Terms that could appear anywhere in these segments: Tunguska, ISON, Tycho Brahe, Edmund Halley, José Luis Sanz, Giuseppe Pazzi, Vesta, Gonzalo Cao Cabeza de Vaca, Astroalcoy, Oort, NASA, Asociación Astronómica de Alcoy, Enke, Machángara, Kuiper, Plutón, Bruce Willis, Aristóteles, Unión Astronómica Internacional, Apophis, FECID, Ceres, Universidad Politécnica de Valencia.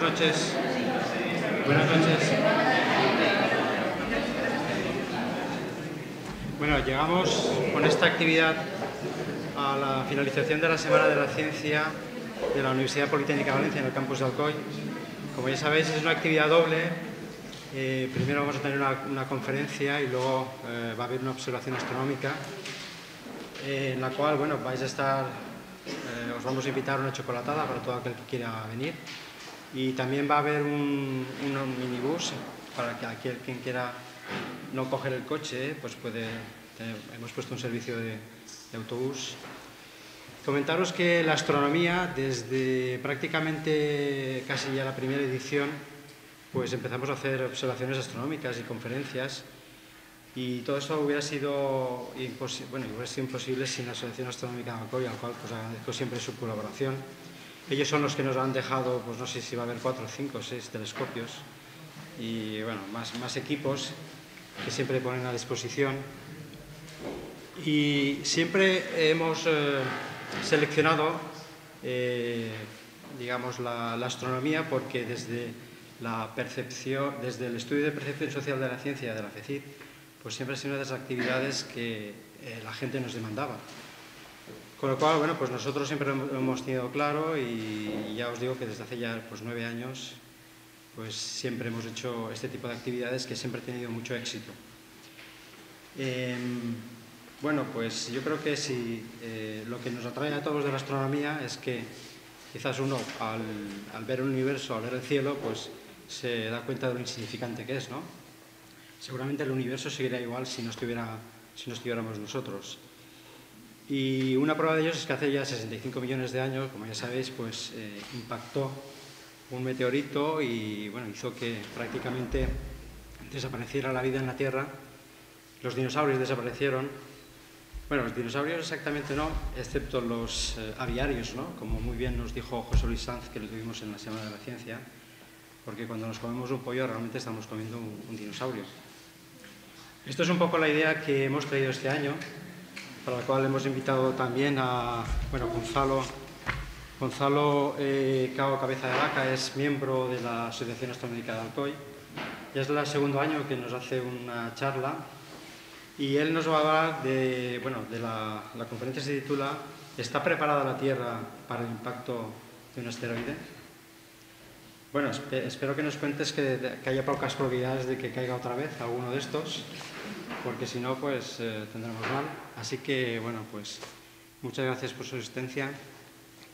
Buenas noches. Buenas noches. Bueno, llegamos con esta actividad a la finalización de la Semana de la Ciencia de la Universidad Politécnica de Valencia en el campus de Alcoy. Como ya sabéis, es una actividad doble. Primero vamos a tener una conferencia y luego va a haber una observación astronómica en la cual, bueno, vais a estar, os vamos a invitar una chocolatada para todo aquel que quiera venir. Y también va a haber un minibús para que aquel quien quiera no coger el coche, pues puede. Hemos puesto un servicio de autobús. Comentaros que la astronomía, desde prácticamente casi ya la primera edición, pues empezamos a hacer observaciones astronómicas y conferencias, y todo eso hubiera sido, imposible sin la Asociación Astronómica de Alcoy, al cual pues, agradezco siempre su colaboración. Ellos son los que nos han dejado, pues no sé si va a haber 4, 5, 6 telescopios y bueno, más equipos que siempre ponen a disposición. Y siempre hemos seleccionado, digamos, la astronomía, porque desde la percepción, desde el estudio de percepción social de la ciencia de la FECID, pues siempre ha sido una de las actividades que la gente nos demandaba. Con lo cual, bueno, pues nosotros siempre lo hemos tenido claro, y ya os digo que desde hace ya pues 9 años, pues siempre hemos hecho este tipo de actividades que siempre ha tenido mucho éxito. Bueno, pues yo creo que si lo que nos atrae a todos de la astronomía es que quizás uno al ver el universo, al ver el cielo, pues se da cuenta de lo insignificante que es, ¿no? Seguramente el universo seguiría igual si no estuviéramos nosotros. Y una prueba de ello es que hace ya 65 millones de años, como ya sabéis, pues impactó un meteorito y bueno, hizo que prácticamente desapareciera la vida en la Tierra. Los dinosaurios desaparecieron. Bueno, los dinosaurios exactamente no, excepto los aviarios, ¿no? Como muy bien nos dijo José Luis Sanz, que lo tuvimos en la Semana de la Ciencia, porque cuando nos comemos un pollo realmente estamos comiendo un dinosaurio. Esto es un poco la idea que hemos traído este año, para la cual hemos invitado también a Gonzalo Cao Cabeza de Vaca, es miembro de la Asociación Astronómica de Alcoy. Ya es el segundo año que nos hace una charla, y él nos va a hablar de, bueno, de la conferencia se titula ¿Está preparada la Tierra para el impacto de un asteroide? Bueno, espero que nos cuentes que haya pocas probabilidades de que caiga otra vez alguno de estos, porque si no, pues tendremos mal. Así que, bueno, pues muchas gracias por su asistencia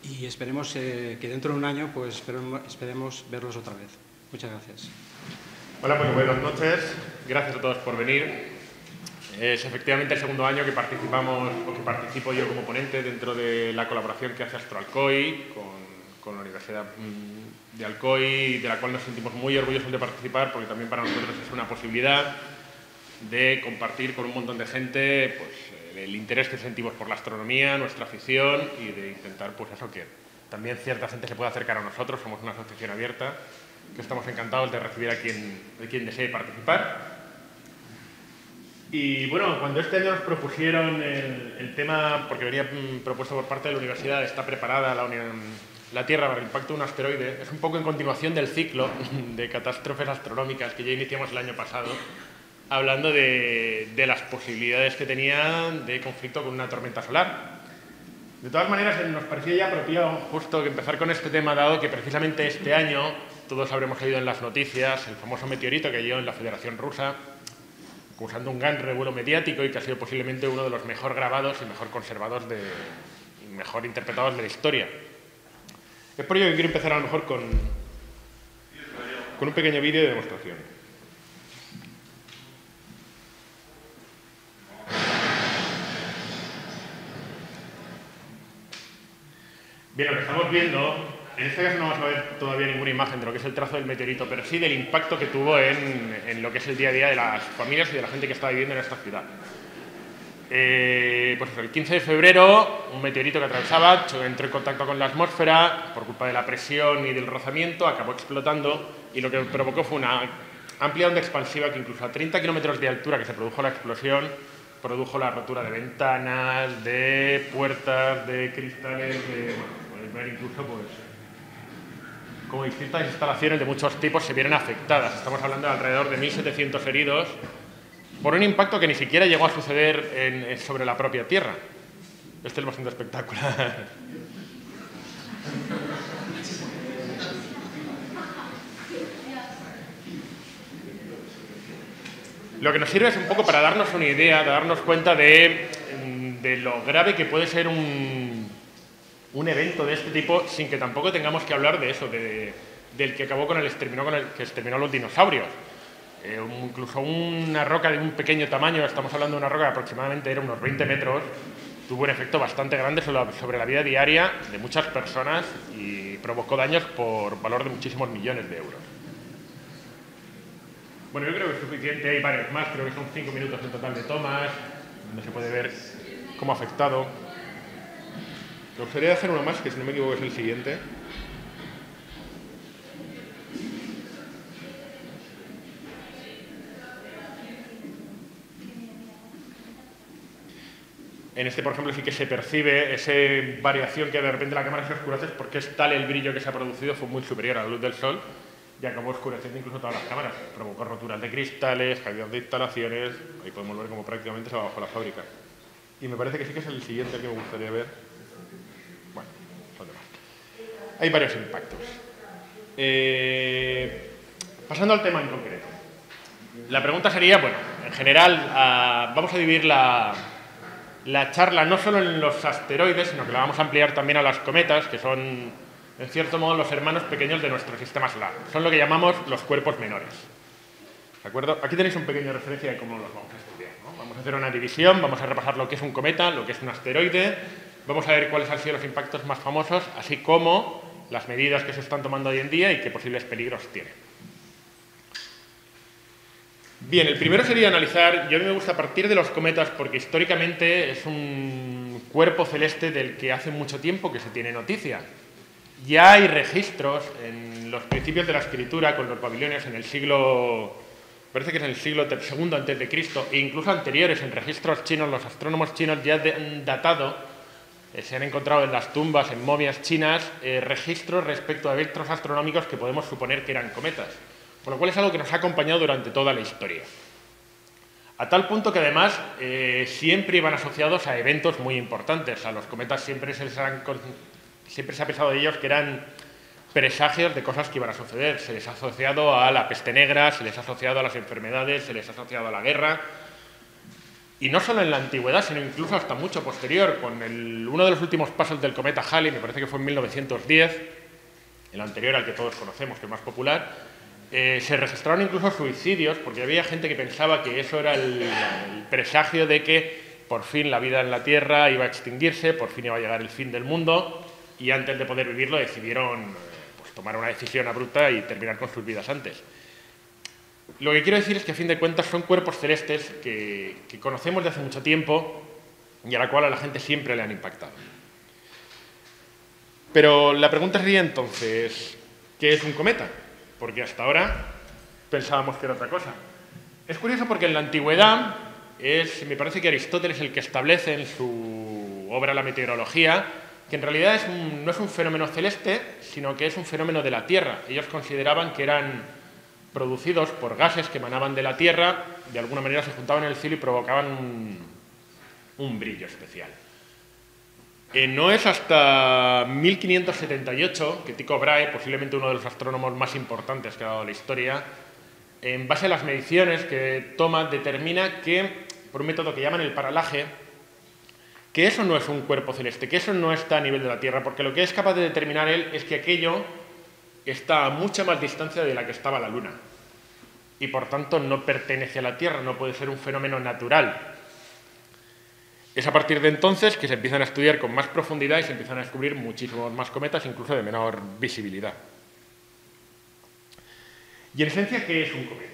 y esperemos que dentro de un año, pues esperemos verlos otra vez. Muchas gracias. Hola, muy buenas noches. Gracias a todos por venir. Es efectivamente el segundo año que participamos, o que participo yo como ponente dentro de la colaboración que hace Astroalcoy con la Universidad de Alcoy, de la cual nos sentimos muy orgullosos de participar, porque también para nosotros es una posibilidad de compartir con un montón de gente pues, el interés que sentimos por la astronomía, nuestra afición, y de intentar pues eso, que también cierta gente se pueda acercar a nosotros. Somos una asociación abierta que estamos encantados de recibir a quien desee participar. Y bueno, cuando este año nos propusieron el tema, porque venía propuesto por parte de la universidad, ¿está preparada la Tierra para el impacto de un asteroide? Es un poco en continuación del ciclo de catástrofes astronómicas que ya iniciamos el año pasado, hablando de las posibilidades que tenía de conflicto con una tormenta solar. De todas maneras, nos parecía ya apropiado justo que empezar con este tema, dado que precisamente este año todos habremos leído en las noticias el famoso meteorito que cayó en la Federación Rusa, causando un gran revuelo mediático y que ha sido posiblemente uno de los mejor grabados y mejor conservados y mejor interpretados de la historia. Es por ello que quiero empezar a lo mejor con un pequeño vídeo de demostración. Bien, lo que estamos viendo, en este caso no vamos a ver todavía ninguna imagen de lo que es el trazo del meteorito, pero sí del impacto que tuvo en lo que es el día a día de las familias y de la gente que está viviendo en esta ciudad. Pues el 15 de febrero, un meteorito que atravesaba, entró en contacto con la atmósfera, por culpa de la presión y del rozamiento, acabó explotando, y lo que provocó fue una amplia onda expansiva que incluso a 30 kilómetros de altura que se produjo la explosión, produjo la rotura de ventanas, de puertas, de cristales, de... Bueno, incluso pues como distintas instalaciones de muchos tipos se vieron afectadas. Estamos hablando de alrededor de 1.700 heridos por un impacto que ni siquiera llegó a suceder sobre la propia Tierra. Este es bastante espectacular. Lo que nos sirve es un poco para darnos una idea, darnos cuenta de lo grave que puede ser un evento de este tipo, sin que tampoco tengamos que hablar de eso, del que acabó que exterminó a los dinosaurios. Incluso una roca de un pequeño tamaño, estamos hablando de una roca que aproximadamente era unos 20 metros, tuvo un efecto bastante grande sobre la vida diaria de muchas personas y provocó daños por valor de muchísimos millones de euros. Bueno, yo creo que es suficiente, hay varios más, creo que son 5 minutos en total de tomas, donde se puede ver cómo ha afectado. Me gustaría hacer uno más, que si no me equivoco es el siguiente. En este, por ejemplo, sí que se percibe esa variación que de repente la cámara se oscurece, porque es tal el brillo que se ha producido, fue muy superior a la luz del sol. Y acabó oscureciendo incluso todas las cámaras. Provocó roturas de cristales, caídas de instalaciones. Ahí podemos ver cómo prácticamente se va bajo la fábrica. Y me parece que sí que es el siguiente que me gustaría ver. Bueno, ¿dónde va? Hay varios impactos. Pasando al tema en concreto. La pregunta sería, bueno, en general, vamos a dividir la charla no solo en los asteroides, sino que la vamos a ampliar también a las cometas, que son, en cierto modo, los hermanos pequeños de nuestro sistema solar. Son lo que llamamos los cuerpos menores. ¿De acuerdo? Aquí tenéis un pequeño referencia de cómo los vamos a estudiar, ¿no? Vamos a hacer una división, vamos a repasar lo que es un cometa, lo que es un asteroide, vamos a ver cuáles han sido los impactos más famosos, así como las medidas que se están tomando hoy en día y qué posibles peligros tienen. Bien, el primero sería analizar, yo a mí me gusta partir de los cometas porque históricamente es un cuerpo celeste del que hace mucho tiempo que se tiene noticia. Ya hay registros en los principios de la escritura con los babilonios en el siglo, parece que es en el siglo II a.C., e incluso anteriores, en registros chinos, los astrónomos chinos ya han datado, se han encontrado en las tumbas, en momias chinas, registros respecto a eventos astronómicos que podemos suponer que eran cometas, por lo cual es algo que nos ha acompañado durante toda la historia. A tal punto que además siempre iban asociados a eventos muy importantes, a los cometas siempre se les han siempre se ha pensado de ellos que eran presagios de cosas que iban a suceder. Se les ha asociado a la peste negra, se les ha asociado a las enfermedades, se les ha asociado a la guerra. Y no solo en la antigüedad, sino incluso hasta mucho posterior, con uno de los últimos pasos del cometa Halley, me parece que fue en 1910, el anterior al que todos conocemos, que es más popular, se registraron incluso suicidios, porque había gente que pensaba que eso era el presagio de que por fin la vida en la Tierra iba a extinguirse, por fin iba a llegar el fin del mundo. Y antes de poder vivirlo decidieron pues, tomar una decisión abrupta y terminar con sus vidas antes. Lo que quiero decir es que a fin de cuentas son cuerpos celestes que conocemos de hace mucho tiempo y a la cual a la gente siempre le han impactado. Pero la pregunta sería entonces, ¿qué es un cometa? Porque hasta ahora pensábamos que era otra cosa. Es curioso porque en la antigüedad, me parece que Aristóteles el que establece en su obra La Meteorología, que en realidad no es un fenómeno celeste, sino que es un fenómeno de la Tierra. Ellos consideraban que eran producidos por gases que emanaban de la Tierra, de alguna manera se juntaban en el cielo y provocaban un brillo especial. No es hasta 1578 que Tycho Brahe, posiblemente uno de los astrónomos más importantes que ha dado la historia, en base a las mediciones que toma, determina que, por un método que llaman el paralaje, que eso no es un cuerpo celeste, que eso no está a nivel de la Tierra, porque lo que es capaz de determinar él es que aquello está a mucha más distancia de la que estaba la Luna. Y por tanto no pertenece a la Tierra, no puede ser un fenómeno natural. Es a partir de entonces que se empiezan a estudiar con más profundidad y se empiezan a descubrir muchísimos más cometas, incluso de menor visibilidad. Y en esencia, ¿qué es un cometa?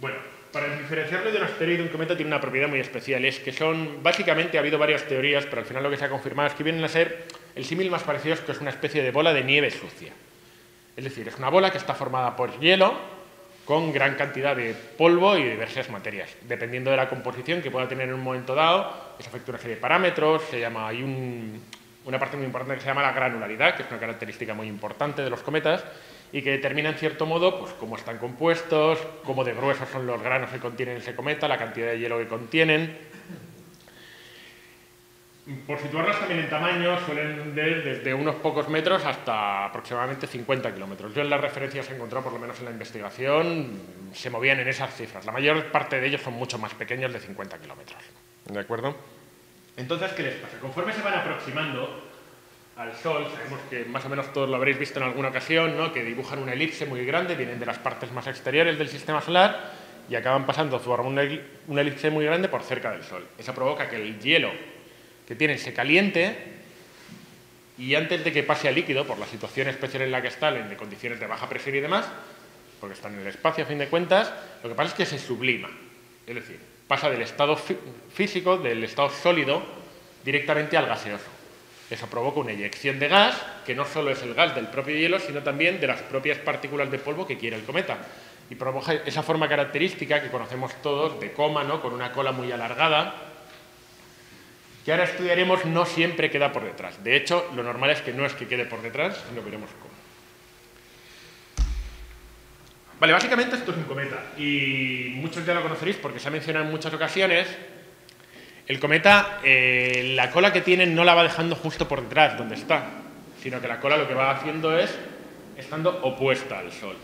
Bueno, para diferenciarlo de un asteroide, un cometa tiene una propiedad muy especial. Es que son, básicamente ha habido varias teorías, pero al final lo que se ha confirmado es que vienen a ser, el símil más parecido es que es una especie de bola de nieve sucia. Es decir, es una bola que está formada por hielo, con gran cantidad de polvo y diversas materias. Dependiendo de la composición que pueda tener en un momento dado, eso afecta una serie de parámetros, hay una parte muy importante que se llama la granularidad, que es una característica muy importante de los cometas, y que determina en cierto modo pues, cómo están compuestos, cómo de gruesos son los granos que contienen ese cometa, la cantidad de hielo que contienen. Por situarlas también en tamaño, suelen ir desde unos pocos metros hasta aproximadamente 50 kilómetros. Yo en las referencias que he encontrado, por lo menos en la investigación, se movían en esas cifras. La mayor parte de ellos son mucho más pequeños, de 50 kilómetros. ¿De acuerdo? Entonces, ¿qué les pasa? Conforme se van aproximando al Sol, sabemos que más o menos todos lo habréis visto en alguna ocasión, ¿no? Que dibujan una elipse muy grande, vienen de las partes más exteriores del sistema solar y acaban pasando por una elipse muy grande por cerca del Sol. Eso provoca que el hielo que tienen se caliente y antes de que pase a líquido, por la situación especial en la que están, de condiciones de baja presión y demás, porque están en el espacio a fin de cuentas, lo que pasa es que se sublima, es decir, pasa del estado físico, del estado sólido, directamente al gaseoso. Eso provoca una eyección de gas, que no solo es el gas del propio hielo, sino también de las propias partículas de polvo que quiere el cometa. Y provoca esa forma característica que conocemos todos de coma, ¿no? Con una cola muy alargada, que ahora estudiaremos, no siempre queda por detrás. De hecho, lo normal es que no es que quede por detrás, sino veremos cómo. Vale, básicamente esto es un cometa, y muchos ya lo conoceréis porque se ha mencionado en muchas ocasiones. El cometa, la cola que tiene no la va dejando justo por detrás, donde está, sino que la cola lo que va haciendo es estando opuesta al Sol.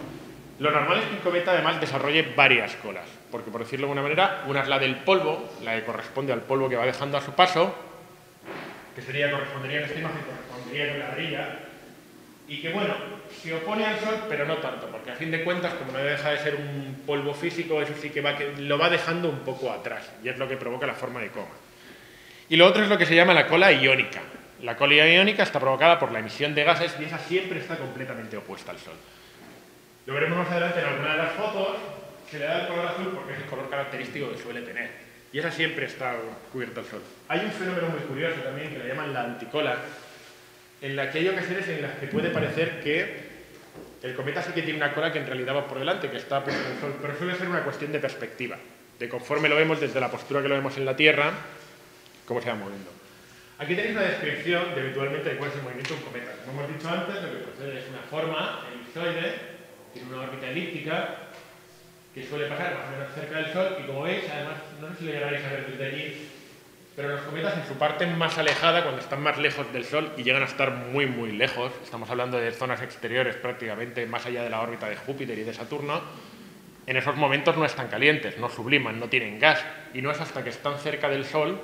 Lo normal es que un cometa además desarrolle varias colas, porque por decirlo de alguna manera, una es la del polvo, la que corresponde al polvo que va dejando a su paso, que sería, correspondería en esta imagen, correspondería con la orilla, y que bueno, se opone al Sol, pero no tanto, porque a fin de cuentas, como no deja de ser un polvo físico, eso sí que, lo va dejando un poco atrás, y es lo que provoca la forma de coma. Y lo otro es lo que se llama la cola iónica. La cola iónica está provocada por la emisión de gases y esa siempre está completamente opuesta al Sol. Lo veremos más adelante en alguna de las fotos, se le da el color azul porque es el color característico que suele tener. Y esa siempre está cubierta al Sol. Hay un fenómeno muy curioso también que le llaman la anticola, en la que hay ocasiones en las que puede parecer que el cometa sí que tiene una cola que en realidad va por delante, que está puesta al Sol, pero suele ser una cuestión de perspectiva, de conforme lo vemos desde la postura que lo vemos en la Tierra, cómo se va moviendo. Aquí tenéis una descripción de habitualmente de cuál es el movimiento de un cometa. Como hemos dicho antes, lo que procede es una forma elipsoide, tiene una órbita elíptica que suele pasar más o menos cerca del Sol y como veis, además, no sé si lo llegaréis a ver desde allí, pero los cometas en su parte más alejada, cuando están más lejos del Sol y llegan a estar muy muy lejos, estamos hablando de zonas exteriores prácticamente más allá de la órbita de Júpiter y de Saturno, en esos momentos no están calientes, no subliman, no tienen gas y no es hasta que están cerca del Sol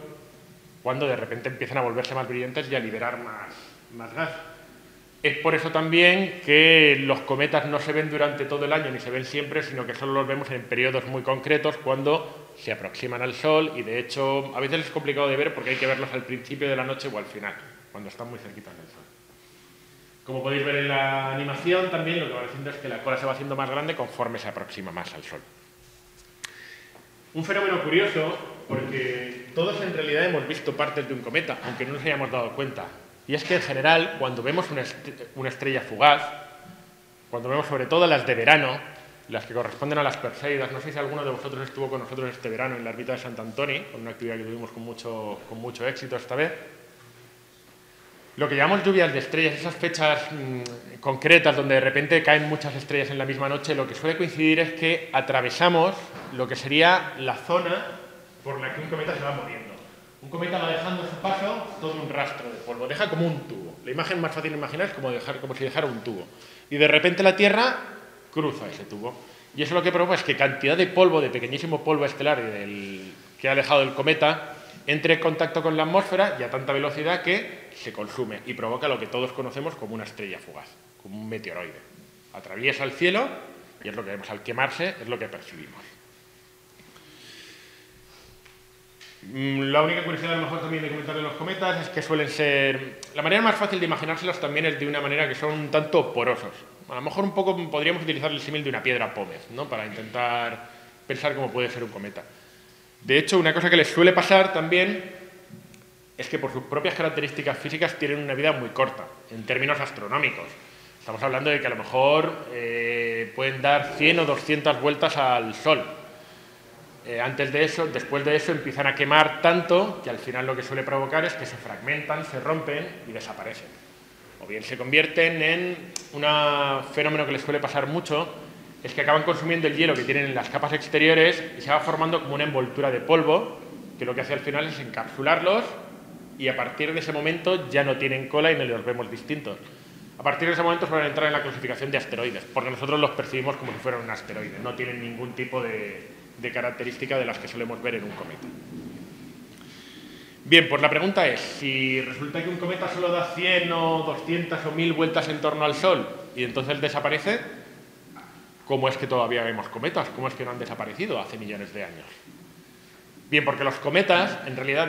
cuando de repente empiezan a volverse más brillantes y a liberar más gas. Es por eso también que los cometas no se ven durante todo el año ni se ven siempre, sino que solo los vemos en periodos muy concretos cuando se aproximan al Sol y de hecho a veces es complicado de ver porque hay que verlos al principio de la noche o al final, cuando están muy cerquitas del Sol. Como podéis ver en la animación también lo que va haciendo es que la cola se va haciendo más grande conforme se aproxima más al Sol. Un fenómeno curioso porque todos en realidad hemos visto partes de un cometa, aunque no nos hayamos dado cuenta. Y es que en general, cuando vemos una estrella fugaz, cuando vemos sobre todo las de verano, las que corresponden a las Perseidas, no sé si alguno de vosotros estuvo con nosotros este verano en la ermita de Sant Antoni, con una actividad que tuvimos con mucho éxito esta vez, lo que llamamos lluvias de estrellas, esas fechas concretas donde de repente caen muchas estrellas en la misma noche, lo que suele coincidir es que atravesamos lo que sería la zona por la que un cometa se va moviendo. Un cometa va dejando a su paso todo un rastro de polvo, deja como un tubo. La imagen más fácil de imaginar es como si dejara un tubo. Y de repente la Tierra cruza ese tubo. Y eso lo que provoca es que cantidad de polvo, de pequeñísimo polvo estelar que ha dejado el cometa, entre en contacto con la atmósfera y a tanta velocidad que se consume y provoca lo que todos conocemos como una estrella fugaz, como un meteoroide. Atraviesa el cielo y es lo que vemos al quemarse, es lo que percibimos. La única curiosidad a lo mejor también de comentar de los cometas es que suelen ser... La manera más fácil de imaginárselos también es de una manera que son un tanto porosos. A lo mejor un poco podríamos utilizar el símil de una piedra pómez, ¿no? Para intentar pensar cómo puede ser un cometa. De hecho, una cosa que les suele pasar también es que por sus propias características físicas tienen una vida muy corta, en términos astronómicos. Estamos hablando de que a lo mejor pueden dar 100 o 200 vueltas al Sol. Antes de eso, después de eso, empiezan a quemar tanto que al final lo que suele provocar es que se fragmentan, se rompen y desaparecen. o bien se convierten en un fenómeno que les suele pasar mucho, es que acaban consumiendo el hielo que tienen en las capas exteriores y se va formando como una envoltura de polvo, que lo que hace al final es encapsularlos y a partir de ese momento ya no tienen cola y no los vemos distintos. A partir de ese momento suelen entrar en la clasificación de asteroides, porque nosotros los percibimos como si fueran un asteroide, no tienen ningún tipo de característica de las que solemos ver en un cometa. Bien, pues la pregunta es, si resulta que un cometa solo da 100 o 200 o 1000 vueltas en torno al Sol y entonces desaparece, ¿cómo es que todavía vemos cometas? ¿Cómo es que no han desaparecido hace millones de años? Bien, porque los cometas en realidad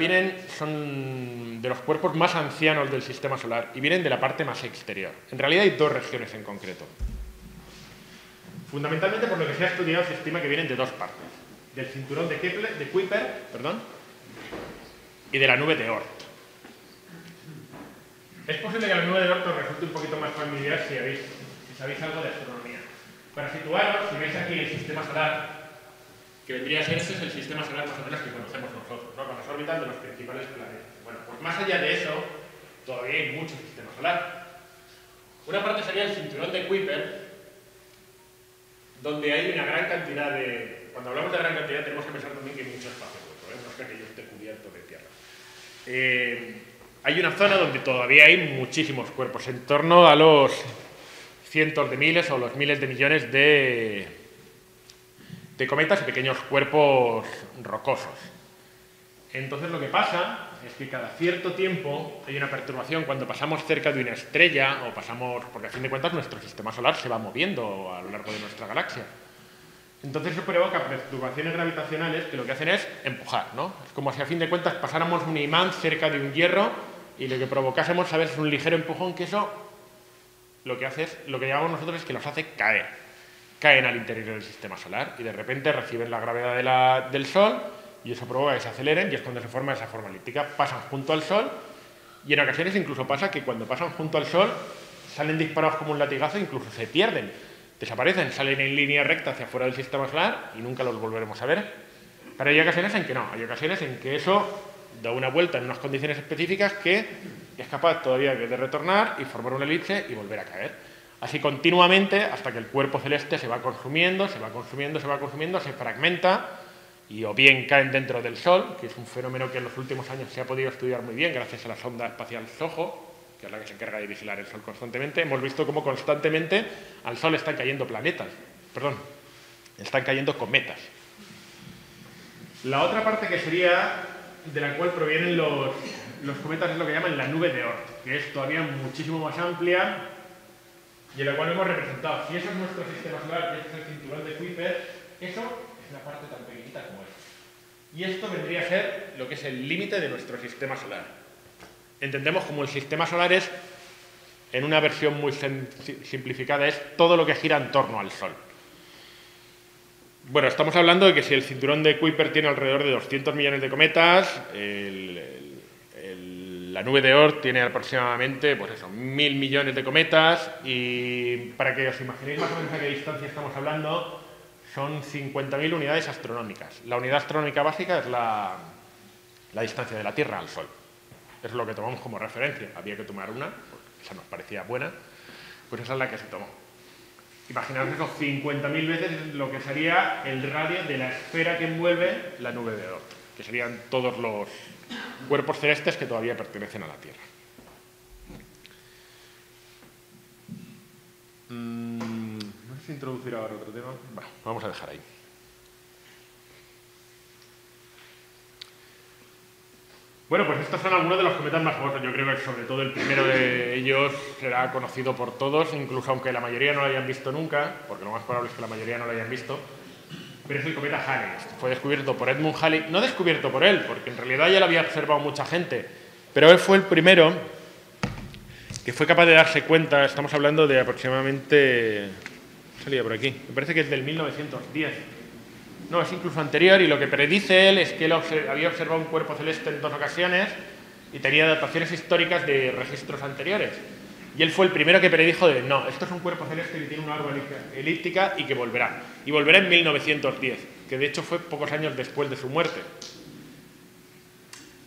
son de los cuerpos más ancianos del sistema solar y vienen de la parte más exterior. En realidad hay dos regiones en concreto. Fundamentalmente, por lo que se ha estudiado, se estima que vienen de dos partes. Del cinturón de Kuiper, y de la nube de Oort. Es posible que la nube de Oort os resulte un poquito más familiar si sabéis algo de astronomía. Para situaros, si veis aquí el sistema solar, que vendría a ser, este es el sistema solar más o menos que conocemos nosotros, ¿no? Con las órbitas de los principales planetas. Bueno, pues más allá de eso, todavía hay mucho sistema solar. Una parte sería el cinturón de Kuiper, donde hay una gran cantidad de... Cuando hablamos de gran cantidad tenemos que pensar también que hay mucho espacio, ¿eh? No es que yo esté cubierto de tierra. Hay una zona donde todavía hay muchísimos cuerpos, en torno a los cientos de miles o los miles de millones de cometas y pequeños cuerpos rocosos. Entonces lo que pasa es que cada cierto tiempo hay una perturbación cuando pasamos cerca de una estrella o pasamos, porque a fin de cuentas nuestro sistema solar se va moviendo a lo largo de nuestra galaxia. Entonces eso provoca perturbaciones gravitacionales que lo que hacen es empujar, ¿no? Es como si a fin de cuentas pasáramos un imán cerca de un hierro y lo que provocásemos a veces un ligero empujón, que eso lo que hace es, lo que llamamos nosotros es que los hace caer. Caen al interior del sistema solar y de repente reciben la gravedad del Sol y eso provoca que se aceleren y es cuando se forma esa forma elíptica. Pasan junto al Sol y en ocasiones incluso pasa que cuando pasan junto al Sol salen disparados como un latigazo e incluso se pierden, desaparecen, salen en línea recta hacia fuera del sistema solar y nunca los volveremos a ver. Pero hay ocasiones en que no, hay ocasiones en que eso da una vuelta en unas condiciones específicas que es capaz todavía de retornar y formar una elipse y volver a caer. Así continuamente hasta que el cuerpo celeste se va consumiendo, se va consumiendo, se va consumiendo, se fragmenta y o bien caen dentro del Sol, que es un fenómeno que en los últimos años se ha podido estudiar muy bien gracias a la sonda espacial SOHO, que es la que se encarga de vigilar el Sol constantemente. Hemos visto cómo constantemente al Sol están cayendo cometas. La otra parte que sería de la cual provienen los cometas es lo que llaman la nube de Oort, que es todavía muchísimo más amplia, y en la cual hemos representado, si eso es nuestro sistema solar, que es el cinturón de Kuiper, eso es una parte tan pequeñita como esta. Y esto vendría a ser lo que es el límite de nuestro sistema solar. Entendemos como el sistema solar es, en una versión muy simplificada, es todo lo que gira en torno al Sol. Bueno, estamos hablando de que si el cinturón de Kuiper tiene alrededor de 200 millones de cometas, la nube de Oort tiene aproximadamente, pues eso, 1000 millones de cometas y para que os imaginéis más o menos a qué distancia estamos hablando, son 50.000 unidades astronómicas. La unidad astronómica básica es la distancia de la Tierra al Sol. Es lo que tomamos como referencia. Había que tomar una, esa nos parecía buena, pues esa es la que se tomó. Imaginaos eso, 50.000 veces lo que sería el radio de la esfera que envuelve la nube de Oort, que serían todos los cuerpos celestes que todavía pertenecen a la Tierra. No sé si introducir ahora otro tema. Bueno, vamos a dejar ahí. Bueno, pues estos son algunos de los cometas más famosos. Yo creo que sobre todo el primero de ellos será conocido por todos, incluso aunque la mayoría no lo hayan visto nunca, porque lo más probable es que la mayoría no lo hayan visto. Pero es el cometa Halley. Fue descubierto por Edmund Halley, no descubierto por él, porque en realidad ya lo había observado mucha gente, pero él fue el primero que fue capaz de darse cuenta. Estamos hablando de aproximadamente, salía por aquí, me parece que es del 1910, no, es incluso anterior, y lo que predice él es que él había observado un cuerpo celeste en dos ocasiones y tenía dataciones históricas de registros anteriores. Y él fue el primero que predijo de, no, esto es un cuerpo celeste que tiene una órbita elíptica y que volverá. Y volverá en 1910, que de hecho fue pocos años después de su muerte.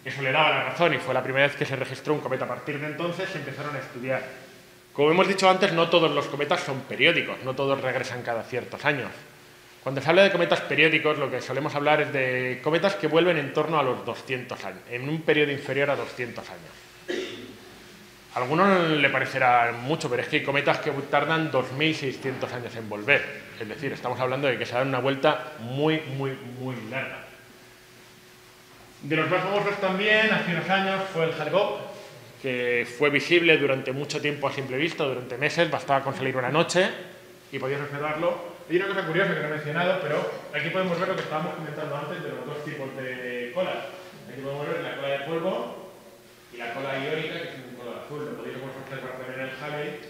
Eso le daba la razón y fue la primera vez que se registró un cometa. A partir de entonces se empezaron a estudiar Como hemos dicho antes, no todos los cometas son periódicos, no todos regresan cada ciertos años. Cuando se habla de cometas periódicos, lo que solemos hablar es de cometas que vuelven en torno a los 200 años, en un periodo inferior a 200 años. A algunos le parecerá mucho, pero es que hay cometas que tardan 2.600 años en volver. Es decir, estamos hablando de que se dan una vuelta muy, muy, muy larga. De los más famosos también, hace unos años, fue el Hale-Bopp, que fue visible durante mucho tiempo a simple vista, durante meses, bastaba con salir una noche y podías observarlo. Hay una cosa curiosa que no he mencionado, pero aquí podemos ver lo que estábamos comentando antes de los dos tipos de colas. Aquí podemos ver la cola de polvo y la cola iónica, que es un color azul, lo podríamos observar también en el Halley.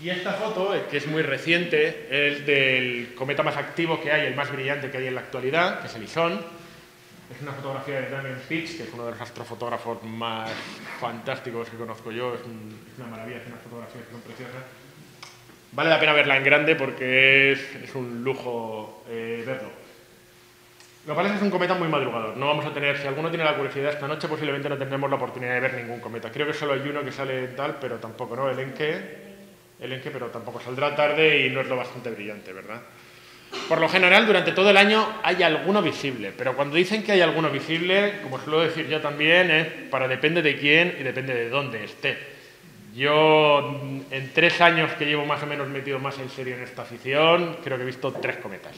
Y esta foto, que es muy reciente, es del cometa más activo que hay, el más brillante que hay en la actualidad, que es el ISON. Es una fotografía de Damian Peach, que es uno de los astrofotógrafos más fantásticos que conozco yo. Es una maravilla, es unas fotografías que son preciosas. Vale la pena verla en grande porque es un lujo verlo. Lo cual es un cometa muy madrugador. No vamos a tener, si alguno tiene la curiosidad esta noche, posiblemente no tendremos la oportunidad de ver ningún cometa. Creo que solo hay uno que sale tal, pero tampoco, ¿no? El Enke, pero tampoco saldrá tarde y no es lo bastante brillante, ¿verdad? Por lo general, durante todo el año hay alguno visible, pero cuando dicen que hay alguno visible, como suelo decir yo también, es para depende de quién y depende de dónde esté. Yo, en 3 años que llevo más o menos metido más en serio en esta afición, creo que he visto 3 cometas.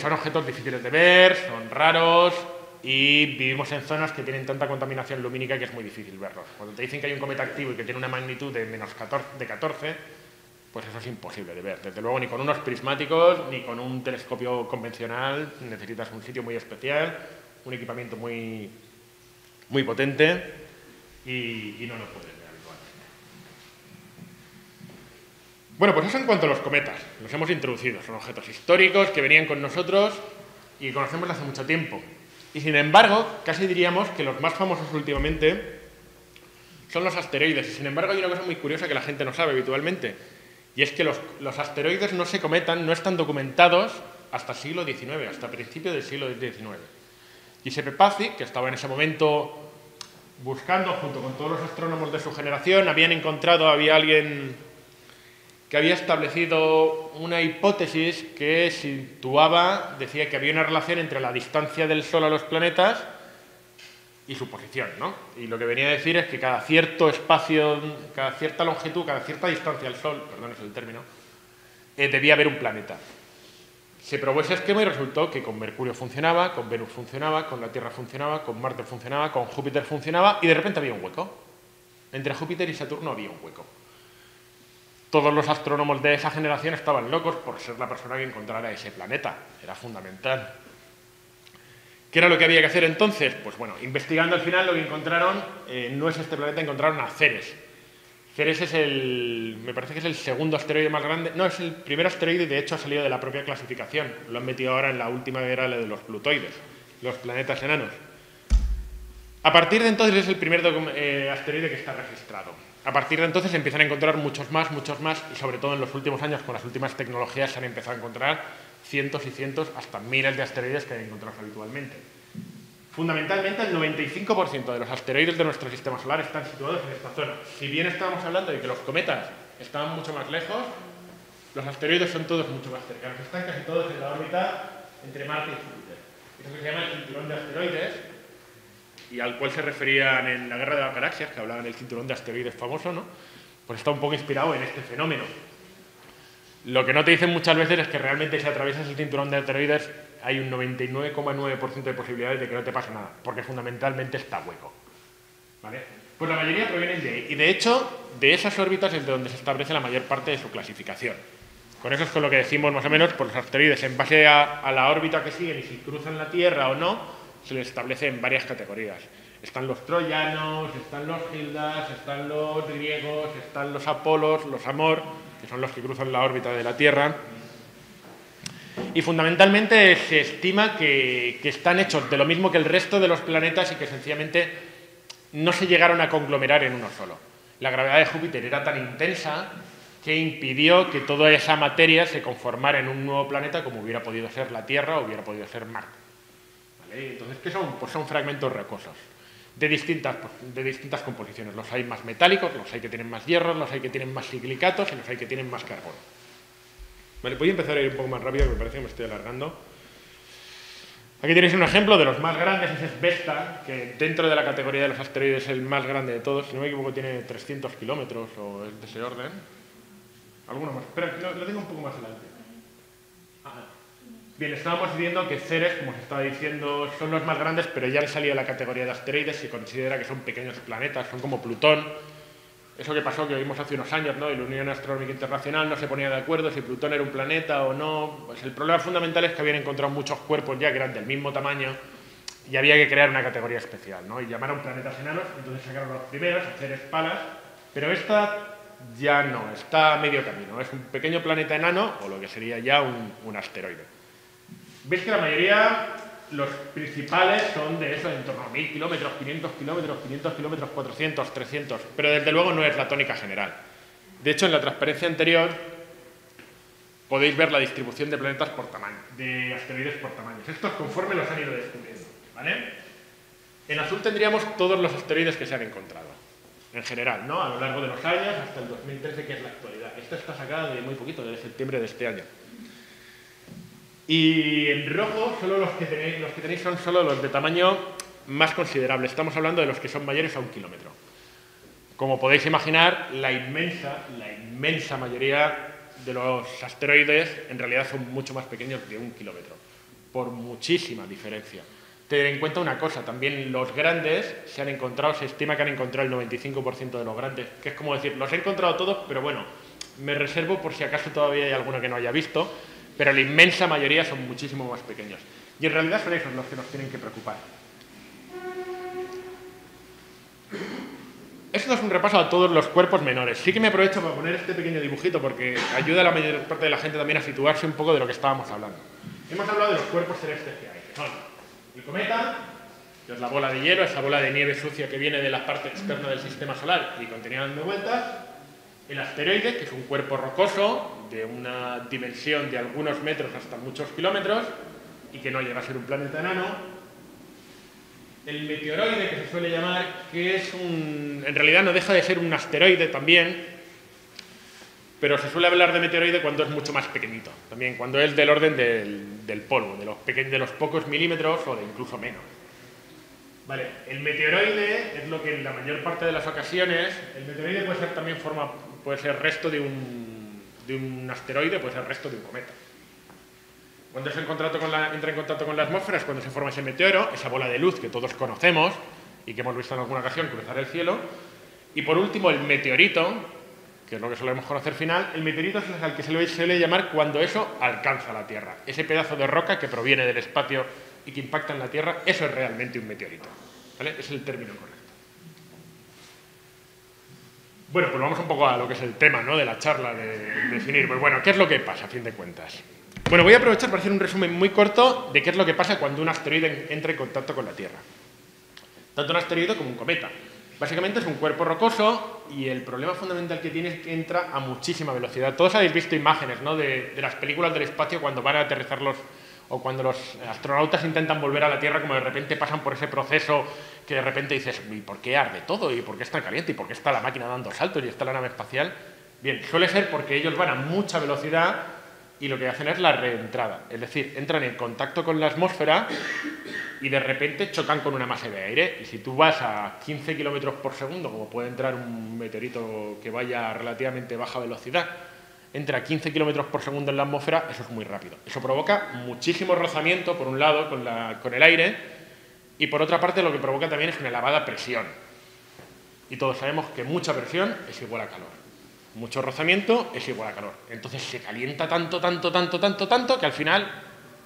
Son objetos difíciles de ver, son raros y vivimos en zonas que tienen tanta contaminación lumínica que es muy difícil verlos. Cuando te dicen que hay un cometa activo y que tiene una magnitud de menos 14, pues eso es imposible de ver. Desde luego, ni con unos prismáticos, ni con un telescopio convencional. Necesitas un sitio muy especial, un equipamiento muy, muy potente y no lo puedes ver habitualmente. Bueno, pues eso en cuanto a los cometas. Los hemos introducido. Son objetos históricos que venían con nosotros y conocemos hace mucho tiempo. Y sin embargo, casi diríamos que los más famosos últimamente son los asteroides. Y sin embargo, hay una cosa muy curiosa que la gente no sabe habitualmente. Y es que los asteroides no están documentados hasta el siglo XIX, hasta principios del siglo XIX. Giuseppe Pazzi, que estaba en ese momento buscando, junto con todos los astrónomos de su generación, había alguien que había establecido una hipótesis que situaba, decía que había una relación entre la distancia del Sol a los planetas y su posición, ¿no? Y lo que venía a decir es que cada cierto espacio, cada cierta longitud, cada cierta distancia al Sol, perdón, es el término, debía haber un planeta. Se probó ese esquema y resultó que con Mercurio funcionaba, con Venus funcionaba, con la Tierra funcionaba, con Marte funcionaba, con Júpiter funcionaba y de repente había un hueco. Entre Júpiter y Saturno había un hueco. Todos los astrónomos de esa generación estaban locos por ser la persona que encontrara ese planeta. Era fundamental. ¿Qué era lo que había que hacer entonces? Pues bueno, investigando al final lo que encontraron no es este planeta, encontraron a Ceres. Ceres es me parece que es el segundo asteroide más grande, no, es el primer asteroide y de hecho ha salido de la propia clasificación. Lo han metido ahora en la última era de los plutoides, los planetas enanos. A partir de entonces es el primer asteroide que está registrado. A partir de entonces se empiezan a encontrar muchos más y sobre todo en los últimos años con las últimas tecnologías se han empezado a encontrar cientos y cientos, hasta miles de asteroides que encontramos habitualmente. Fundamentalmente, el 95% de los asteroides de nuestro sistema solar están situados en esta zona. Si bien estábamos hablando de que los cometas estaban mucho más lejos, los asteroides son todos mucho más cercanos. Están casi todos en la órbita entre Marte y Júpiter. Eso se llama el cinturón de asteroides, y al cual se referían en la Guerra de las Galaxias, que hablaban del cinturón de asteroides famoso, ¿no? Pues está un poco inspirado en este fenómeno. Lo que no te dicen muchas veces es que realmente si atraviesas el cinturón de asteroides hay un 99,9% de posibilidades de que no te pase nada, porque fundamentalmente está hueco, ¿vale? Pues la mayoría provienen de ahí, y de hecho, de esas órbitas es de donde se establece la mayor parte de su clasificación. Con eso es con lo que decimos más o menos por los asteroides, en base a la órbita que siguen y si cruzan la Tierra o no, se les establece en varias categorías. Están los troyanos, están los gildas, están los griegos, están los apolos, los amor, que son los que cruzan la órbita de la Tierra. Y fundamentalmente se estima que están hechos de lo mismo que el resto de los planetas y que sencillamente no se llegaron a conglomerar en uno solo. La gravedad de Júpiter era tan intensa que impidió que toda esa materia se conformara en un nuevo planeta como hubiera podido ser la Tierra o hubiera podido ser Marte. ¿Vale? Entonces, ¿qué son? Pues son fragmentos rocosos. de distintas composiciones. Los hay más metálicos, los hay que tienen más hierros, los hay que tienen más silicatos y los hay que tienen más carbono. Vale, voy a empezar a ir un poco más rápido, que me parece que me estoy alargando. Aquí tenéis un ejemplo de los más grandes, ese es Vesta, que dentro de la categoría de los asteroides es el más grande de todos. Si no me equivoco tiene 300 kilómetros o es de ese orden. Alguno más, espera, lo tengo un poco más adelante. Ah. Bien, estábamos viendo que Ceres, como os estaba diciendo, son los más grandes, pero ya han salido de la categoría de asteroides. Se considera que son pequeños planetas, son como Plutón. Eso que pasó, que oímos hace unos años, ¿no? Y la Unión Astronómica Internacional no se ponía de acuerdo si Plutón era un planeta o no. Pues el problema fundamental es que habían encontrado muchos cuerpos ya que eran del mismo tamaño y había que crear una categoría especial, ¿no? Y llamaron planetas enanos, entonces sacaron los primeros, Ceres, Palas, pero esta ya no, está a medio camino. Es un pequeño planeta enano, o lo que sería ya un asteroide. Veis que la mayoría, los principales son de eso, en torno a 1000 kilómetros, 500 kilómetros, 400, 300, pero desde luego no es la tónica general. De hecho, en la transparencia anterior podéis ver la distribución de planetas por tamaño, de asteroides por tamaños. Estos conforme los han ido descubriendo, ¿vale? En azul tendríamos todos los asteroides que se han encontrado, en general, ¿no? A lo largo de los años, hasta el 2013, que es la actualidad. Esta está sacada de muy poquito, de septiembre de este año. Y en rojo, solo los que tenéis son solo los de tamaño más considerable. Estamos hablando de los que son mayores a 1 kilómetro. Como podéis imaginar, la inmensa mayoría de los asteroides en realidad son mucho más pequeños de 1 kilómetro, por muchísima diferencia. Tener en cuenta una cosa, también los grandes se han encontrado, se estima que han encontrado el 95% de los grandes, que es como decir, los he encontrado todos, pero bueno, me reservo por si acaso todavía hay alguno que no haya visto, pero la inmensa mayoría son muchísimo más pequeños. Y en realidad son esos los que nos tienen que preocupar. Esto es un repaso a todos los cuerpos menores. Sí que me aprovecho para poner este pequeño dibujito porque ayuda a la mayor parte de la gente también a situarse un poco de lo que estábamos hablando. Hemos hablado de los cuerpos celestes que hay, que son el cometa, que es la bola de hielo, esa bola de nieve sucia que viene de la parte externa del sistema solar y continúa dando vueltas. El asteroide, que es un cuerpo rocoso, de una dimensión de algunos metros hasta muchos kilómetros, y que no llega a ser un planeta enano. El meteoroide, que se suele llamar, que es un... en realidad no deja de ser un asteroide también, pero se suele hablar de meteoroide cuando es mucho más pequeñito, también cuando es del orden del polvo, de los pocos milímetros o de incluso menos. Vale, el meteoroide es lo que en la mayor parte de las ocasiones... El meteoroide puede ser también forma... puede ser resto de un asteroide, puede ser resto de un cometa. Cuando se entra en contacto con la atmósfera es cuando se forma ese meteoro, esa bola de luz que todos conocemos y que hemos visto en alguna ocasión cruzar el cielo. Y por último, el meteorito, que es lo que solemos conocer final, el meteorito es al que se suele llamar cuando eso alcanza la Tierra. Ese pedazo de roca que proviene del espacio y que impacta en la Tierra, eso es realmente un meteorito. ¿Vale? Es el término correcto. Bueno, pues vamos un poco a lo que es el tema, ¿no?, de la charla, de definir, pues bueno, ¿qué es lo que pasa, a fin de cuentas? Bueno, voy a aprovechar para hacer un resumen muy corto de qué es lo que pasa cuando un asteroide entra en contacto con la Tierra. Tanto un asteroide como un cometa. Básicamente es un cuerpo rocoso y el problema fundamental que tiene es que entra a muchísima velocidad. Todos habéis visto imágenes, ¿no?, de las películas del espacio cuando van a aterrizar los... o cuando los astronautas intentan volver a la Tierra, como de repente pasan por ese proceso que de repente dices, ¿y por qué arde todo? ¿Y por qué está caliente? ¿Y por qué está la máquina dando saltos? ¿Y está la nave espacial? Bien, suele ser porque ellos van a mucha velocidad y lo que hacen es la reentrada. Es decir, entran en contacto con la atmósfera y de repente chocan con una masa de aire. Y si tú vas a 15 kilómetros por segundo, como puede entrar un meteorito que vaya a relativamente baja velocidad, entra a 15 kilómetros por segundo en la atmósfera, eso es muy rápido. Eso provoca muchísimo rozamiento, por un lado, con el aire, y por otra parte lo que provoca también es una elevada presión. Y todos sabemos que mucha presión es igual a calor. Mucho rozamiento es igual a calor. Entonces se calienta tanto, que al final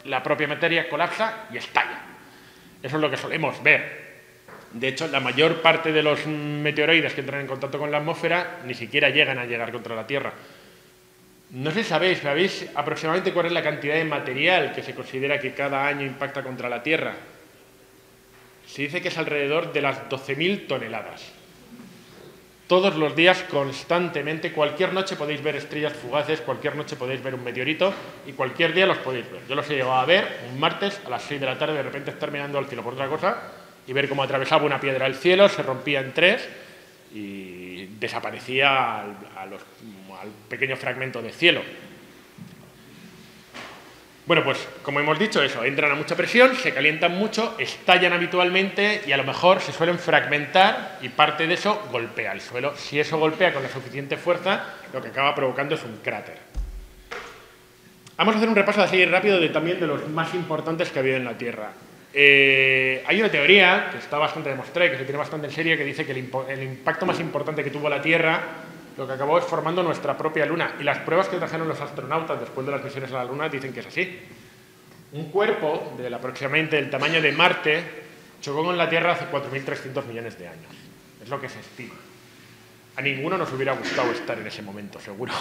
la propia materia colapsa y estalla. Eso es lo que solemos ver. De hecho, la mayor parte de los meteoroides que entran en contacto con la atmósfera ni siquiera llegan a llegar contra la Tierra. No sé si sabéis aproximadamente cuál es la cantidad de material que se considera que cada año impacta contra la Tierra. Se dice que es alrededor de las 12.000 toneladas. Todos los días, constantemente, cualquier noche podéis ver estrellas fugaces, cualquier noche podéis ver un meteorito y cualquier día los podéis ver. Yo los he llegado a ver un martes a las 6 de la tarde, de repente estar mirando al cielo por otra cosa y ver cómo atravesaba una piedra el cielo, se rompía en tres y desaparecía al pequeño fragmento de cielo. Bueno, pues como hemos dicho, eso, entran a mucha presión, se calientan mucho, estallan habitualmente y a lo mejor se suelen fragmentar y parte de eso golpea el suelo. Si eso golpea con la suficiente fuerza, lo que acaba provocando es un cráter. Vamos a hacer un repaso así rápido también de los más importantes que ha habido en la Tierra. Hay una teoría que está bastante demostrada y que se tiene bastante en serio, que dice que el impacto más importante que tuvo la Tierra lo que acabó es formando nuestra propia Luna. Y las pruebas que trajeron los astronautas después de las misiones a la Luna dicen que es así. Un cuerpo del aproximadamente el tamaño de Marte chocó con la Tierra hace 4.300 millones de años. Es lo que se estima. A ninguno nos hubiera gustado estar en ese momento, seguro.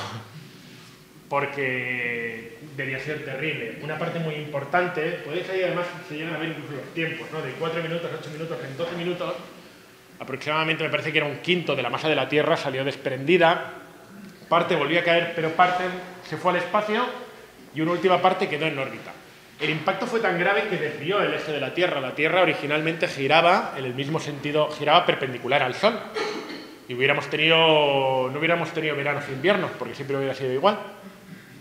Porque debía ser terrible. Una parte muy importante, podéis ahí además se llegan a ver incluso los tiempos, ¿no? De 4 minutos, 8 minutos, en 12 minutos, aproximadamente me parece que era un quinto de la masa de la Tierra, salió desprendida, parte volvió a caer, pero parte se fue al espacio y una última parte quedó en órbita. El impacto fue tan grave que desvió el eje de la Tierra. La Tierra originalmente giraba en el mismo sentido, giraba perpendicular al Sol. Y no hubiéramos tenido veranos e inviernos, porque siempre hubiera sido igual.